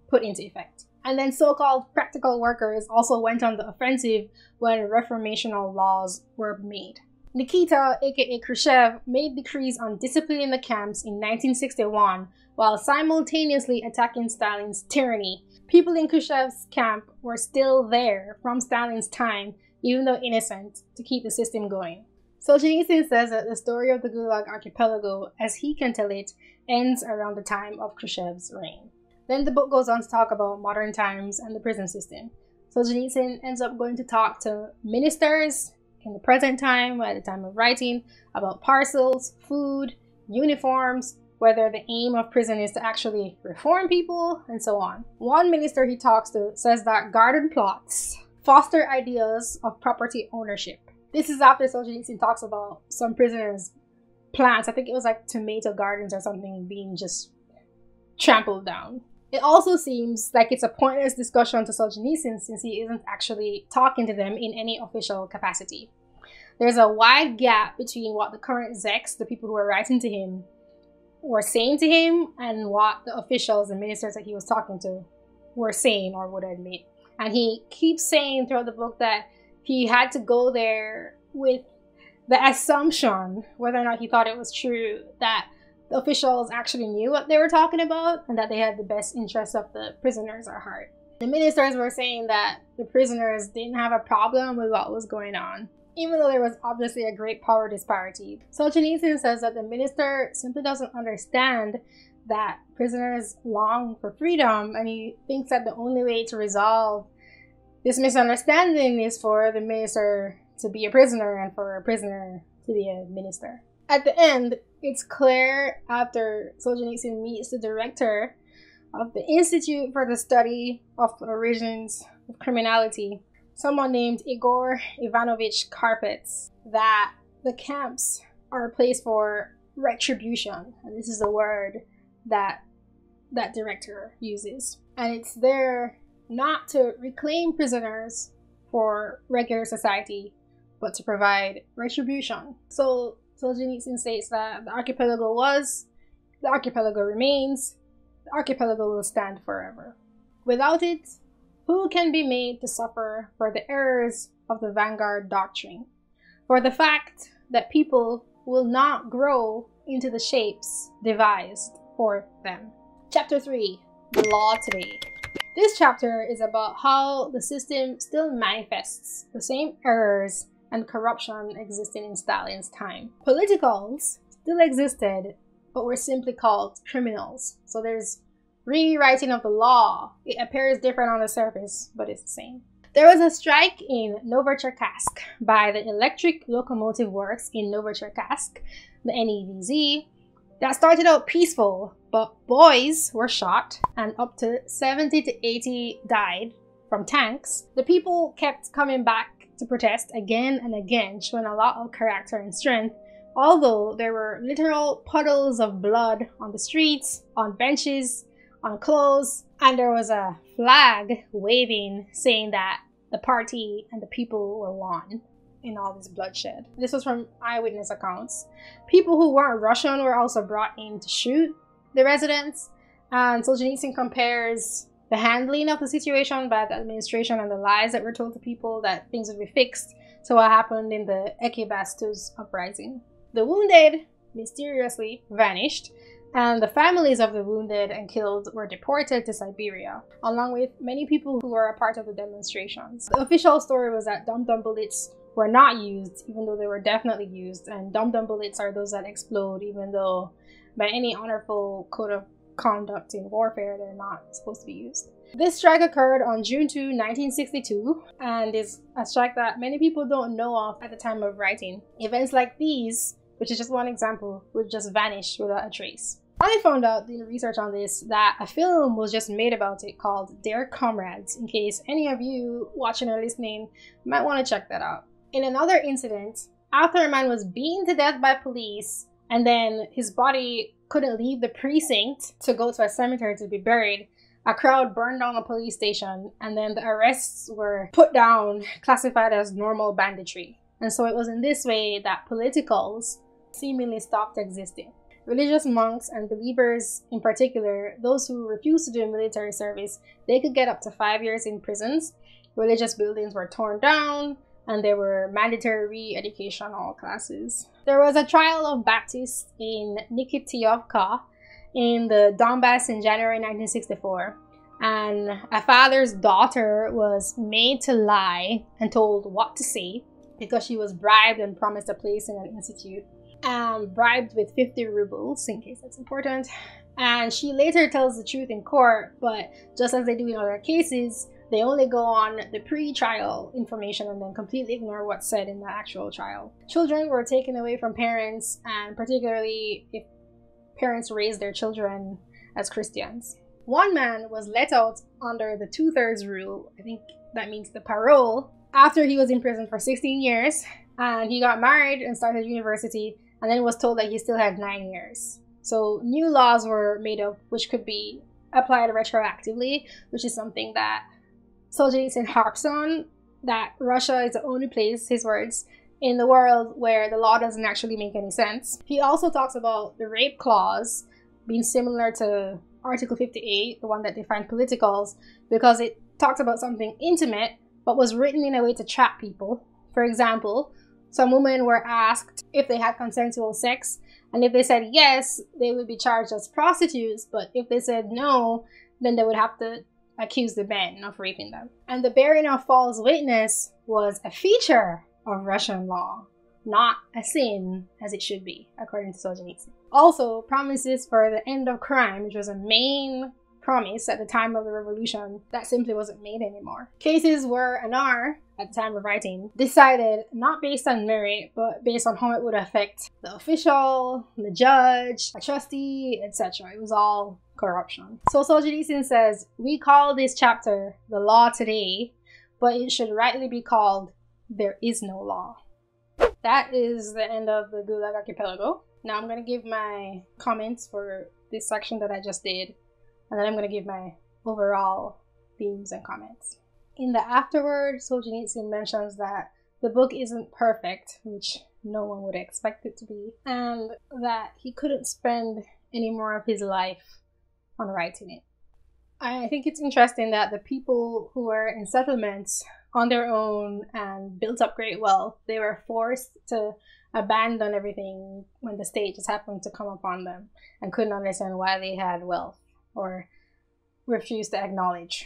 put into effect. And then so-called practical workers also went on the offensive when reformational laws were made. Nikita, aka Khrushchev, made decrees on disciplining the camps in nineteen sixty-one while simultaneously attacking Stalin's tyranny. People in Khrushchev's camp were still there from Stalin's time, even though innocent, to keep the system going. Solzhenitsyn says that the story of the Gulag archipelago, as he can tell it, ends around the time of Khrushchev's reign. Then the book goes on to talk about modern times and the prison system. Solzhenitsyn ends up going to talk to ministers in the present time, at the time of writing, about parcels, food, uniforms, whether the aim of prison is to actually reform people, and so on. One minister he talks to says that garden plots foster ideas of property ownership. This is after Solzhenitsyn talks about some prisoners' plants, I think it was like tomato gardens or something, being just trampled down. It also seems like it's a pointless discussion to Solzhenitsyn since he isn't actually talking to them in any official capacity. There's a wide gap between what the current Zeks, the people who are writing to him, were saying to him and what the officials and ministers that he was talking to were saying or would admit. And he keeps saying throughout the book that he had to go there with the assumption, whether or not he thought it was true, that the officials actually knew what they were talking about and that they had the best interests of the prisoners at heart. The ministers were saying that the prisoners didn't have a problem with what was going on, even though there was obviously a great power disparity. Solzhenitsyn says that the minister simply doesn't understand that prisoners long for freedom, and he thinks that the only way to resolve this misunderstanding is for the minister to be a prisoner and for a prisoner to be a minister. At the end, it's clear after Solzhenitsyn meets the director of the Institute for the Study of the Origins of Criminality, someone named Igor Ivanovich Karpets, that the camps are a place for retribution. And this is the word that that director uses. And it's there not to reclaim prisoners for regular society, but to provide retribution. So Solzhenitsyn states that the archipelago was, the archipelago remains, the archipelago will stand forever. Without it, who can be made to suffer for the errors of the vanguard doctrine? For the fact that people will not grow into the shapes devised for them. Chapter three, The Law Today. This chapter is about how the system still manifests the same errors and corruption existing in Stalin's time. Politicals still existed but were simply called criminals. So there's rewriting of the law. It appears different on the surface, but it's the same. There was a strike in Novocherkassk by the Electric Locomotive Works in Novocherkassk, the N E V Z, that started out peaceful, but boys were shot and up to seventy to eighty died from tanks. The people kept coming back to protest again and again, showing a lot of character and strength, although there were literal puddles of blood on the streets, on benches, on clothes, and there was a flag waving saying that the party and the people were won in all this bloodshed. This was from eyewitness accounts. People who weren't Russian were also brought in to shoot the residents, and Solzhenitsyn compares the handling of the situation by the administration and the lies that were told to people that things would be fixed to what happened in the Ekibastuz uprising. The wounded mysteriously vanished, and the families of the wounded and killed were deported to Siberia, along with many people who were a part of the demonstrations. The official story was that dum-dum bullets were not used, even though they were definitely used, and dum-dum bullets are those that explode, even though by any honorable code of conduct in warfare, they're not supposed to be used. This strike occurred on June second, nineteen sixty-two, and is a strike that many people don't know of at the time of writing. Events like these, which is just one example, would just vanish without a trace. I found out doing research on this that a film was just made about it called Dear Comrades, in case any of you watching or listening might want to check that out. In another incident, after a man was beaten to death by police and then his body couldn't leave the precinct to go to a cemetery to be buried, a crowd burned down a police station, and then the arrests were put down, classified as normal banditry. And so it was in this way that politicals seemingly stopped existing. Religious monks and believers in particular, those who refused to do military service, they could get up to five years in prisons. Religious buildings were torn down, and there were mandatory re-educational classes. There was a trial of Baptists in Nikityevka in the Donbass in January nineteen sixty-four, and a father's daughter was made to lie and told what to say because she was bribed and promised a place in an institute. Um, bribed with fifty rubles, in case that's important, and she later tells the truth in court, but just as they do in other cases, they only go on the pre-trial information and then completely ignore what's said in the actual trial. Children were taken away from parents, and particularly if parents raised their children as Christians. One man was let out under the two-thirds rule, I think that means the parole, after he was in prison for sixteen years, and he got married and started university, and then was told that he still had nine years. So new laws were made up which could be applied retroactively, which is something that Solzhenitsyn harps on, that Russia is the only place, his words, in the world where the law doesn't actually make any sense. He also talks about the rape clause being similar to Article fifty-eight, the one that defined politicals, because it talks about something intimate but was written in a way to trap people. For example, some women were asked if they had consensual sex, and if they said yes, they would be charged as prostitutes, but if they said no, then they would have to accuse the men of raping them. And the bearing of false witness was a feature of Russian law, not a sin as it should be, according to Solzhenitsyn. Also, promises for the end of crime, which was a main promise at the time of the revolution, that simply wasn't made anymore. Cases were and are, at the time of writing, decided not based on merit, but based on how it would affect the official, the judge, a trustee, et cetera. It was all corruption. So Solzhenitsyn says, we call this chapter the law today, but it should rightly be called there is no law. That is the end of the Gulag Archipelago. Now I'm going to give my comments for this section that I just did, and then I'm going to give my overall themes and comments. In the afterword, Solzhenitsyn mentions that the book isn't perfect, which no one would expect it to be, and that he couldn't spend any more of his life on writing it. I think it's interesting that the people who were in settlements on their own and built up great wealth, they were forced to abandon everything when the state just happened to come upon them and couldn't understand why they had wealth, or refused to acknowledge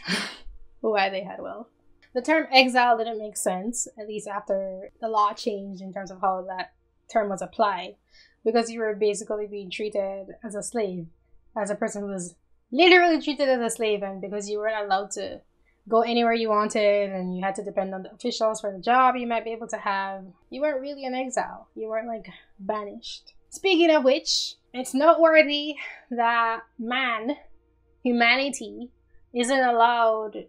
why they had wealth. The term exile didn't make sense, at least after the law changed in terms of how that term was applied, because you were basically being treated as a slave, as a person who was literally treated as a slave, and because you weren't allowed to go anywhere you wanted and you had to depend on the officials for the job you might be able to have. You weren't really in exile. You weren't like banished. Speaking of which, it's noteworthy that man, humanity, isn't allowed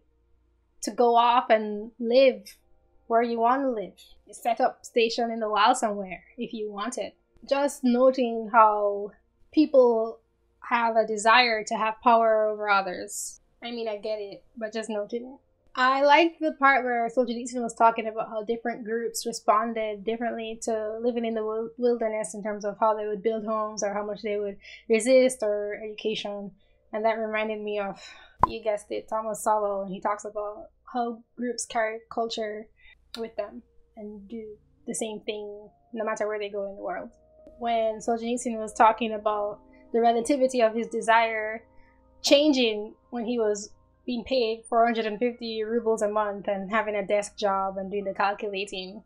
to go off and live where you want to live. You set up station in the wild somewhere if you want it. Just noting how people have a desire to have power over others. I mean, I get it, but just noting it. I like the part where Solzhenitsyn was talking about how different groups responded differently to living in the wilderness in terms of how they would build homes or how much they would resist or education. And that reminded me of, you guessed it, Thomas Sowell, and he talks about how groups carry culture with them and do the same thing no matter where they go in the world. When Solzhenitsyn was talking about the relativity of his desire changing when he was being paid four hundred fifty rubles a month and having a desk job and doing the calculating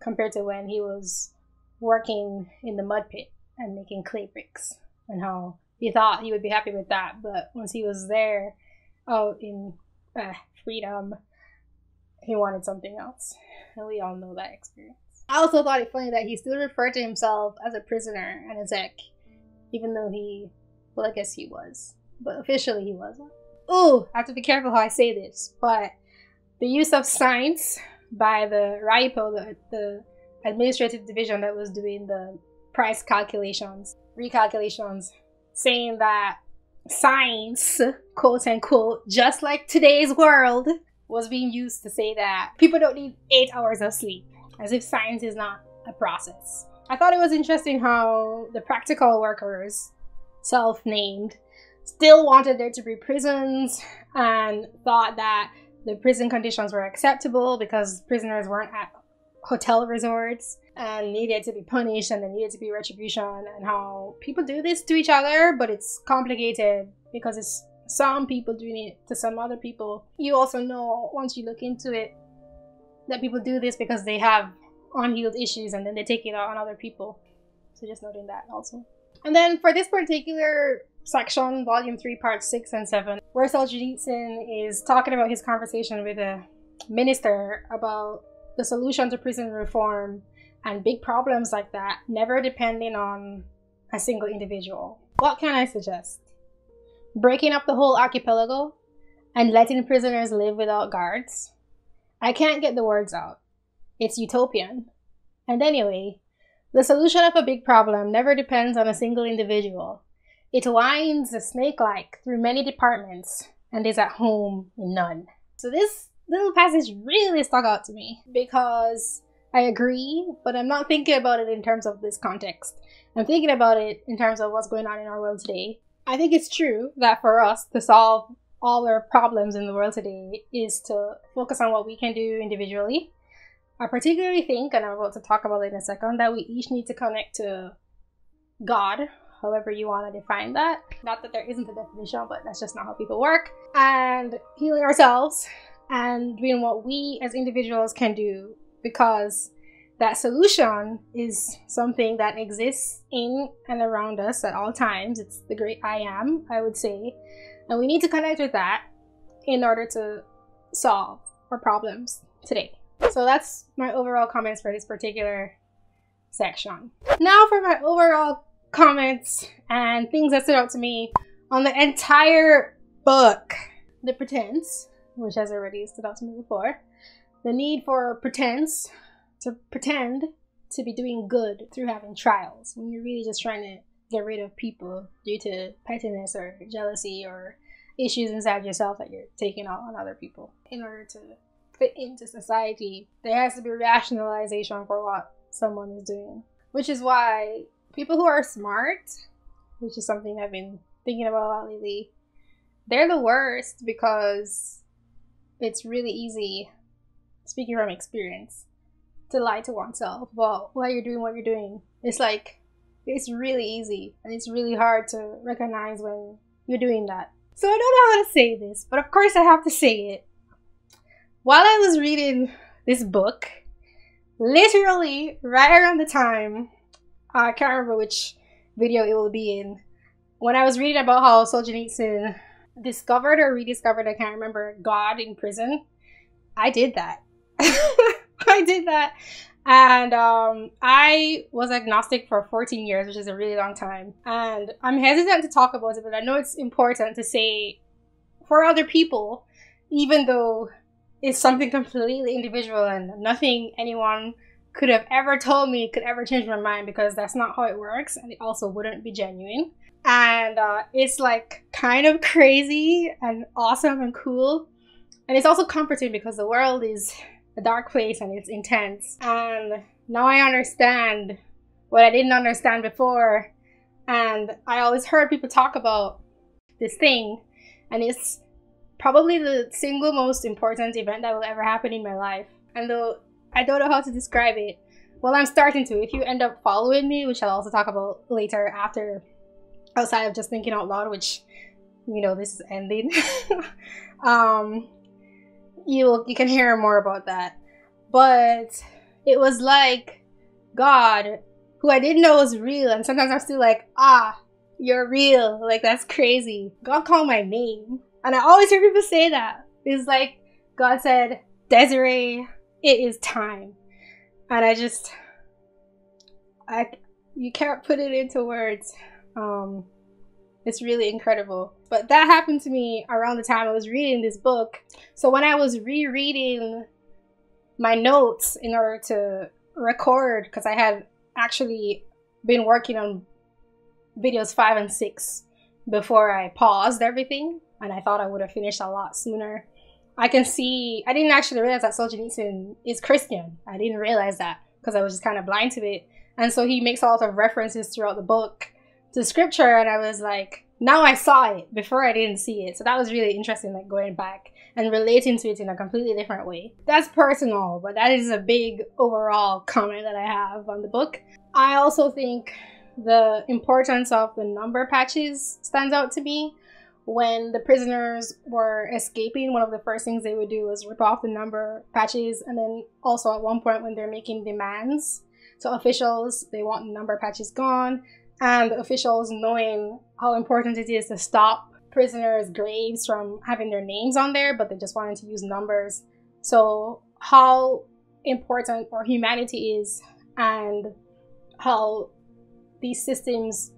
compared to when he was working in the mud pit and making clay bricks, and how he thought he would be happy with that, but once he was there out in uh, freedom, he wanted something else, and we all know that experience. I also thought it funny that he still referred to himself as a prisoner and a Zek, even though he, well, I guess he was, but officially he wasn't. Oh, I have to be careful how I say this, but the use of signs by the Raipo, the, the administrative division that was doing the price calculations, recalculations, saying that science, quote unquote, just like today's world, was being used to say that people don't need eight hours of sleep, as if science is not a process. I thought it was interesting how the practical workers, self-named, still wanted there to be prisons and thought that the prison conditions were acceptable because prisoners weren't at hotel resorts and needed to be punished and there needed to be retribution, and how people do this to each other, but it's complicated because it's some people doing it to some other people. You also know, once you look into it, that people do this because they have unhealed issues and then they take it out on other people. So just noting that also. And then for this particular section, volume three, parts six and seven, where Solzhenitsyn is talking about his conversation with a minister about the solution to prison reform and big problems like that, never depending on a single individual. What can I suggest? Breaking up the whole archipelago and letting prisoners live without guards. I can't get the words out. It's utopian. And anyway, the solution of a big problem never depends on a single individual. It winds snake-like through many departments and is at home in none. So this little passage really stuck out to me because I agree, but I'm not thinking about it in terms of this context. I'm thinking about it in terms of what's going on in our world today. I think it's true that for us to solve all our problems in the world today is to focus on what we can do individually. I particularly think, and I'm about to talk about it in a second, that we each need to connect to God, however you want to define that. Not that there isn't a definition, but that's just not how people work. And healing ourselves and doing what we as individuals can do, because that solution is something that exists in and around us at all times. It's the great I am, I would say. And we need to connect with that in order to solve our problems today. So that's my overall comments for this particular section. Now for my overall comments and things that stood out to me on the entire book. The pretense, which has already stood out to me before. The need for pretense, to pretend to be doing good through having trials, when you're really just trying to get rid of people due to pettiness or jealousy or issues inside yourself that you're taking out on other people. In order to fit into society, there has to be rationalization for what someone is doing, which is why people who are smart, which is something I've been thinking about a lot lately, they're the worst, because it's really easy, speaking from experience, to lie to oneself about why you're doing what you're doing. It's like, it's really easy, and it's really hard to recognize when you're doing that. So I don't know how to say this, but of course I have to say it. While I was reading this book, literally right around the time I can't remember which video it will be in. When I was reading about how Solzhenitsyn discovered or rediscovered, I can't remember, God in prison, I did that. I did that. And um, I was agnostic for fourteen years, which is a really long time. And I'm hesitant to talk about it, but I know it's important to say for other people, even though it's something completely individual and nothing anyone could have ever told me could ever change my mind, because that's not how it works, and it also wouldn't be genuine. And uh, it's like kind of crazy and awesome and cool. And it's also comforting because the world is a dark place and it's intense. And now I understand what I didn't understand before. And I always heard people talk about this thing, and it's probably the single most important event that will ever happen in my life. And though I don't know how to describe it, well, I'm starting to. If you end up following me, which I'll also talk about later after, outside of just thinking out loud, which, you know, this is ending. um, you you can hear more about that. But it was like God, who I didn't know was real, and sometimes I'm still like, ah, you're real. Like, that's crazy. God called my name. And I always hear people say that. It's like God said, Desiree, it is time. And I just, I, you can't put it into words. Um, it's really incredible. But that happened to me around the time I was reading this book. So when I was rereading my notes in order to record, because I had actually been working on videos five and six before I paused everything, and I thought I would have finished a lot sooner. I can see, I didn't actually realize that Solzhenitsyn is Christian. I didn't realize that because I was just kind of blind to it. And so he makes a lot of references throughout the book to scripture, and I was like, now I saw it. Before I didn't see it. So that was really interesting, like going back and relating to it in a completely different way. That's personal, but that is a big overall comment that I have on the book. I also think the importance of the number patches stands out to me. When the prisoners were escaping, one of the first things they would do was rip off the number patches, and then also at one point when they're making demands to officials, they want the number patches gone. And the officials, knowing how important it is to stop prisoners' graves from having their names on there, but they just wanted to use numbers. So how important our humanity is, and how these systems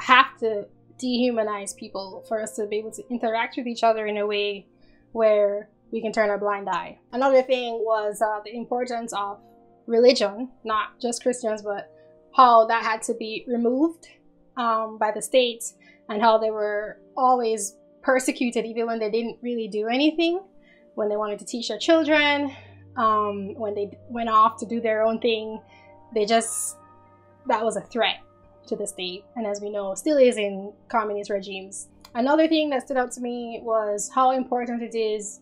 have to dehumanize people for us to be able to interact with each other in a way where we can turn a blind eye. Another thing was uh, the importance of religion, not just Christians, but how that had to be removed um, by the state, and how they were always persecuted even when they didn't really do anything, when they wanted to teach their children, um, when they went off to do their own thing, they just, that was a threat to the state, and as we know, still is in communist regimes. Another thing that stood out to me was how important it is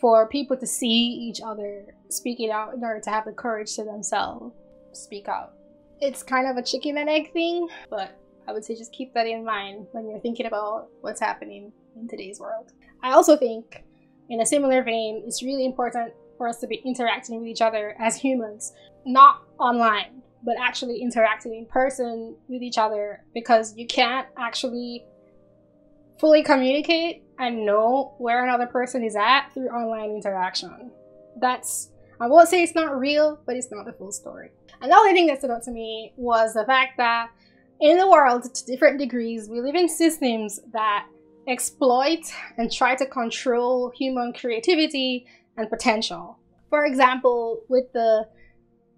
for people to see each other speaking out in order to have the courage to themselves speak out. It's kind of a chicken and egg thing, but I would say just keep that in mind when you're thinking about what's happening in today's world. I also think, in a similar vein, it's really important for us to be interacting with each other as humans, not online, but actually interacting in person with each other, because you can't actually fully communicate and know where another person is at through online interaction. That's, I won't say it's not real, but it's not the full story. Another thing that stood out to me was the fact that in the world, to different degrees, we live in systems that exploit and try to control human creativity and potential. For example, with the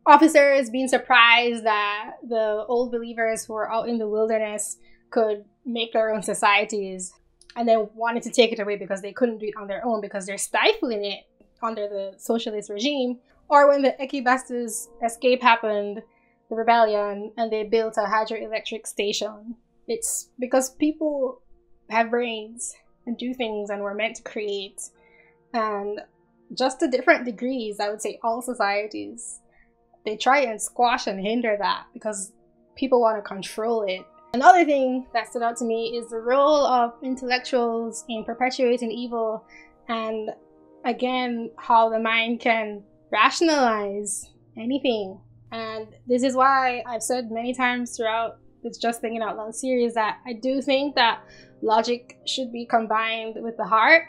officers being surprised that the old believers who were out in the wilderness could make their own societies, and then wanted to take it away because they couldn't do it on their own because they're stifling it under the socialist regime. Or when the Ekibastuz escape happened, the rebellion, and they built a hydroelectric station. It's because people have brains and do things and were meant to create. And just to different degrees, I would say all societies, they try and squash and hinder that because people want to control it. Another thing that stood out to me is the role of intellectuals in perpetuating evil, and again, how the mind can rationalize anything And this is why I've said many times throughout this Just Thinking Out Loud series that I do think that logic should be combined with the heart.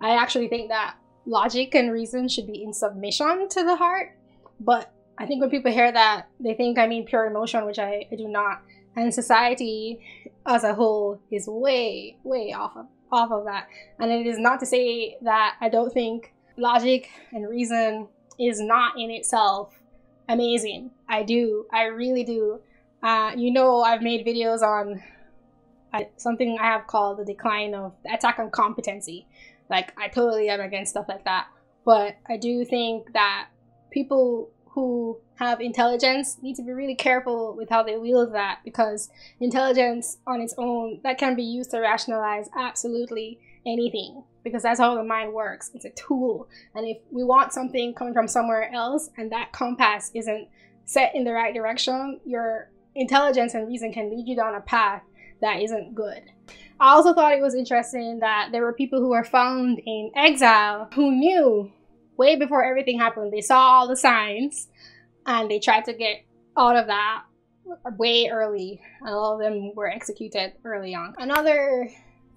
I actually think that logic and reason should be in submission to the heart. But I think when people hear that, they think I mean pure emotion, which I, I do not. And society as a whole is way, way off of, off of that. And it is not to say that I don't think logic and reason is not in itself amazing. I do. I really do. Uh, you know, I've made videos on uh, something I have called the decline of the attack on competency. Like, I totally am against stuff like that. But I do think that people who have intelligence need to be really careful with how they wield that, because intelligence on its own, that can be used to rationalize absolutely anything, because that's how the mind works. It's a tool. And if we want something coming from somewhere else and that compass isn't set in the right direction, your intelligence and reason can lead you down a path that isn't good. I also thought it was interesting that there were people who were found in exile who knew way before everything happened. They saw all the signs and they tried to get out of that way early, and all of them were executed early on. Another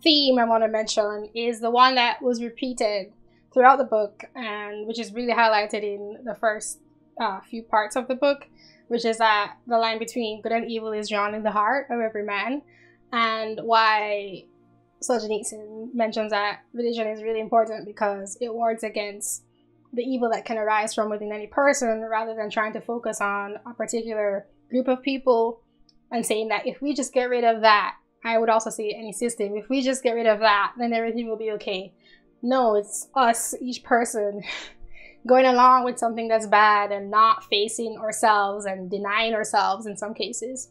theme I want to mention is the one that was repeated throughout the book, and which is really highlighted in the first uh, few parts of the book, which is that the line between good and evil is drawn in the heart of every man, and why Solzhenitsyn mentions that religion is really important because it warns against the evil that can arise from within any person, rather than trying to focus on a particular group of people and saying that if we just get rid of that, I would also say any system, if we just get rid of that, then everything will be okay. No, it's us, each person, going along with something that's bad and not facing ourselves and denying ourselves in some cases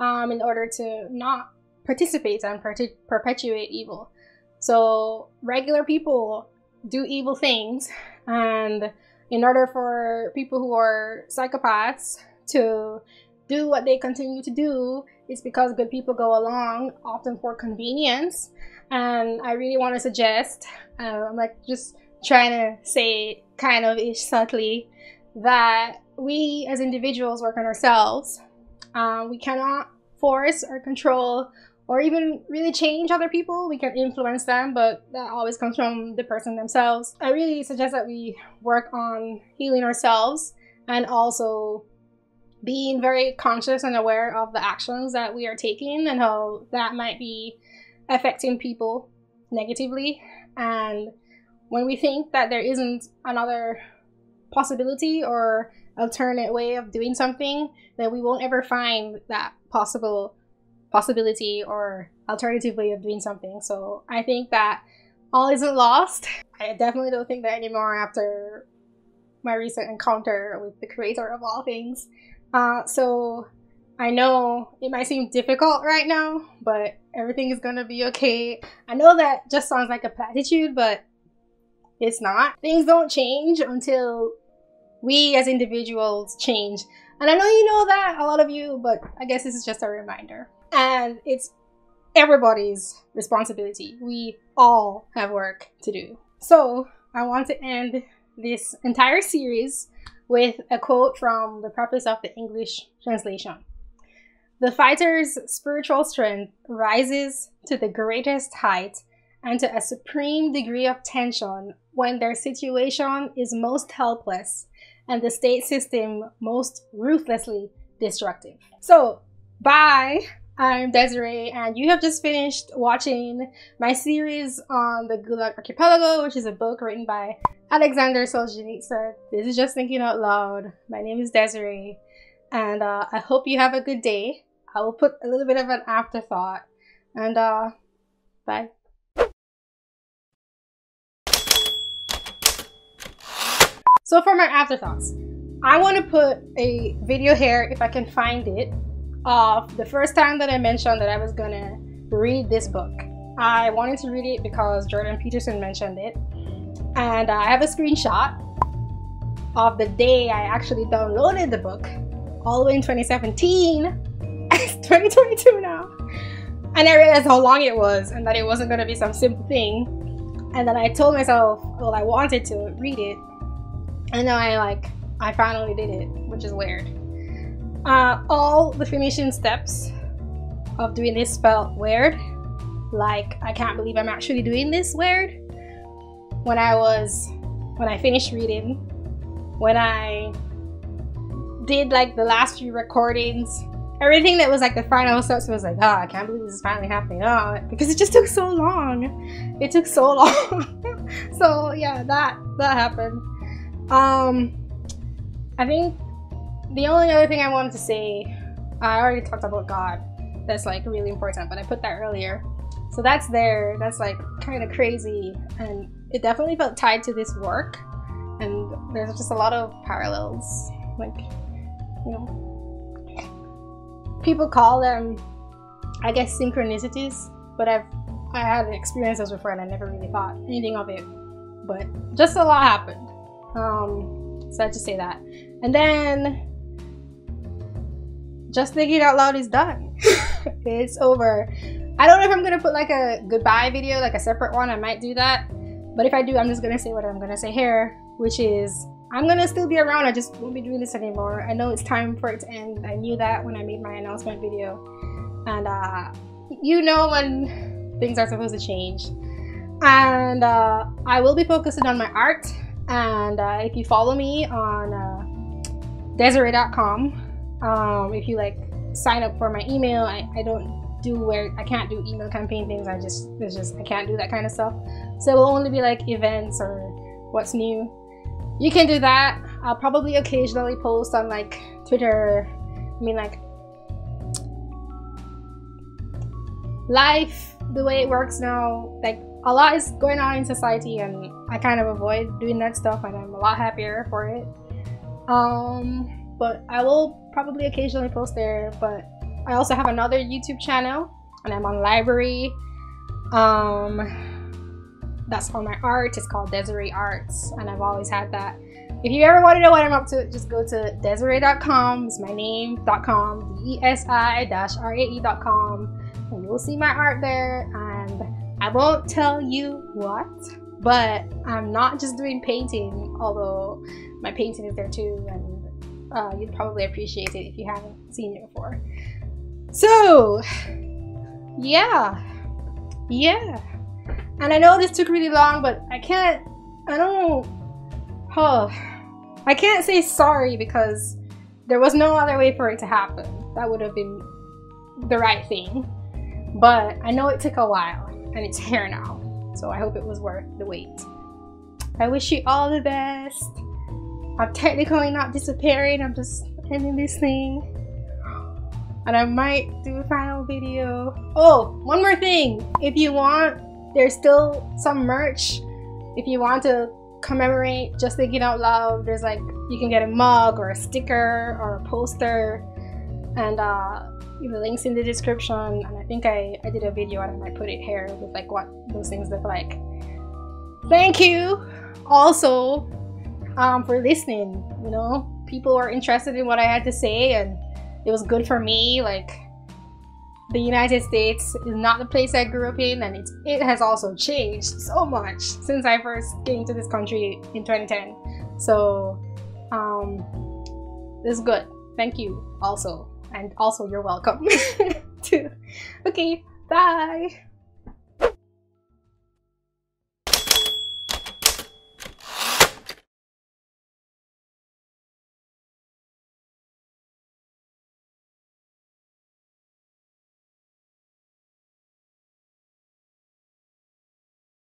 um, in order to not participate and perpetuate evil. So regular people do evil things, and in order for people who are psychopaths to do what they continue to do, it's because good people go along, often for convenience. And I really want to suggest, uh, I'm like just trying to say kind of ish subtly, that we as individuals work on ourselves. Uh, we cannot force or control or even really change other people. We can influence them, but that always comes from the person themselves. I really suggest that we work on healing ourselves and also being very conscious and aware of the actions that we are taking and how that might be affecting people negatively. And when we think that there isn't another possibility or alternate way of doing something, then we won't ever find that possible possibility or alternative way of doing something. So I think that all isn't lost. I definitely don't think that anymore after my recent encounter with the creator of all things. Uh, so I know it might seem difficult right now, but everything is gonna be okay. I know that just sounds like a platitude, but it's not. Things don't change until we as individuals change. And I know you know that, a lot of you, but I guess this is just a reminder. And it's everybody's responsibility. We all have work to do. So I want to end this entire series with a quote from the preface of the English translation. "The fighter's spiritual strength rises to the greatest height and to a supreme degree of tension when their situation is most helpless and the state system most ruthlessly destructive." So, bye! I'm Desiree, and you have just finished watching my series on the Gulag Archipelago, which is a book written by Alexander Solzhenitsyn. This is Just Thinking Out Loud. My name is Desiree, and uh, I hope you have a good day. I will put a little bit of an afterthought, and uh, bye. So for my afterthoughts, I want to put a video here, if I can find it, of the first time that I mentioned that I was gonna read this book. I wanted to read it because Jordan Peterson mentioned it, and I have a screenshot of the day I actually downloaded the book, all the way in twenty seventeen. It's twenty twenty-two now, and I realized how long it was and that it wasn't gonna be some simple thing. And then I told myself, well, I wanted to read it, and then I like I finally did it, which is weird. Uh, all the finishing steps of doing this felt weird. Like, I can't believe I'm actually doing this weird. When I was, when I finished reading, when I did like the last few recordings, everything that was like the final steps was like, oh, I can't believe this is finally happening. Oh, because it just took so long. It took so long. So yeah, that, that happened. Um, I think the only other thing I wanted to say, I already talked about God. That's like really important, but I put that earlier. So that's there, that's like kind of crazy. And it definitely felt tied to this work. And there's just a lot of parallels. Like, you know, people call them, I guess, synchronicities, but I've, I had experiences before and I never really thought anything of it, but just a lot happened. Um, so I just say that. And then, just thinking out loud is done. It's over. I don't know if I'm gonna put like a goodbye video, like a separate one. I might do that, but if I do, I'm just gonna say what I'm gonna say here, which is I'm gonna still be around. I just won't be doing this anymore. I know it's time for it to end. I knew that when I made my announcement video, and uh, you know when things are supposed to change. And uh, I will be focusing on my art. And uh, if you follow me on uh, Desiree dot com. Um, if you like sign up for my email, I, I don't do where I can't do email campaign things. I just there's just I can't do that kind of stuff. So it will only be like events or what's new. You can do that. I'll probably occasionally post on like Twitter. I mean, like life, the way it works now, like a lot is going on in society, and I kind of avoid doing that stuff, and I'm a lot happier for it. Um. But I will probably occasionally post there. But I also have another YouTube channel, and I'm on Library. Um, that's for my art. It's called Desiree Arts, and I've always had that. If you ever want to know what I'm up to, just go to Desiree dot com. It's my name dot com, D E S I R A E dot com, and you'll see my art there. And I won't tell you what, but I'm not just doing painting, although my painting is there too. And Uh, you'd probably appreciate it if you haven't seen it before. So, yeah, yeah. And I know this took really long, but I can't, I don't know, oh, I can't say sorry because there was no other way for it to happen. That would have been the right thing. But I know it took a while, and it's here now. So I hope it was worth the wait. I wish you all the best. I'm technically not disappearing, I'm just ending this thing. And I might do a final video. Oh, one more thing. If you want, there's still some merch. If you want to commemorate Just Thinking Out Loud, there's like, you can get a mug or a sticker or a poster. And uh, the link's in the description. And I think I, I did a video and I might put it here with like what those things look like. Thank you also Um, for listening. You know, people were interested in what I had to say, and it was good for me. Like, the United States is not the place I grew up in, and it, it has also changed so much since I first came to this country in twenty ten. So um, this is good. Thank you also, and also you're welcome too. Okay, bye.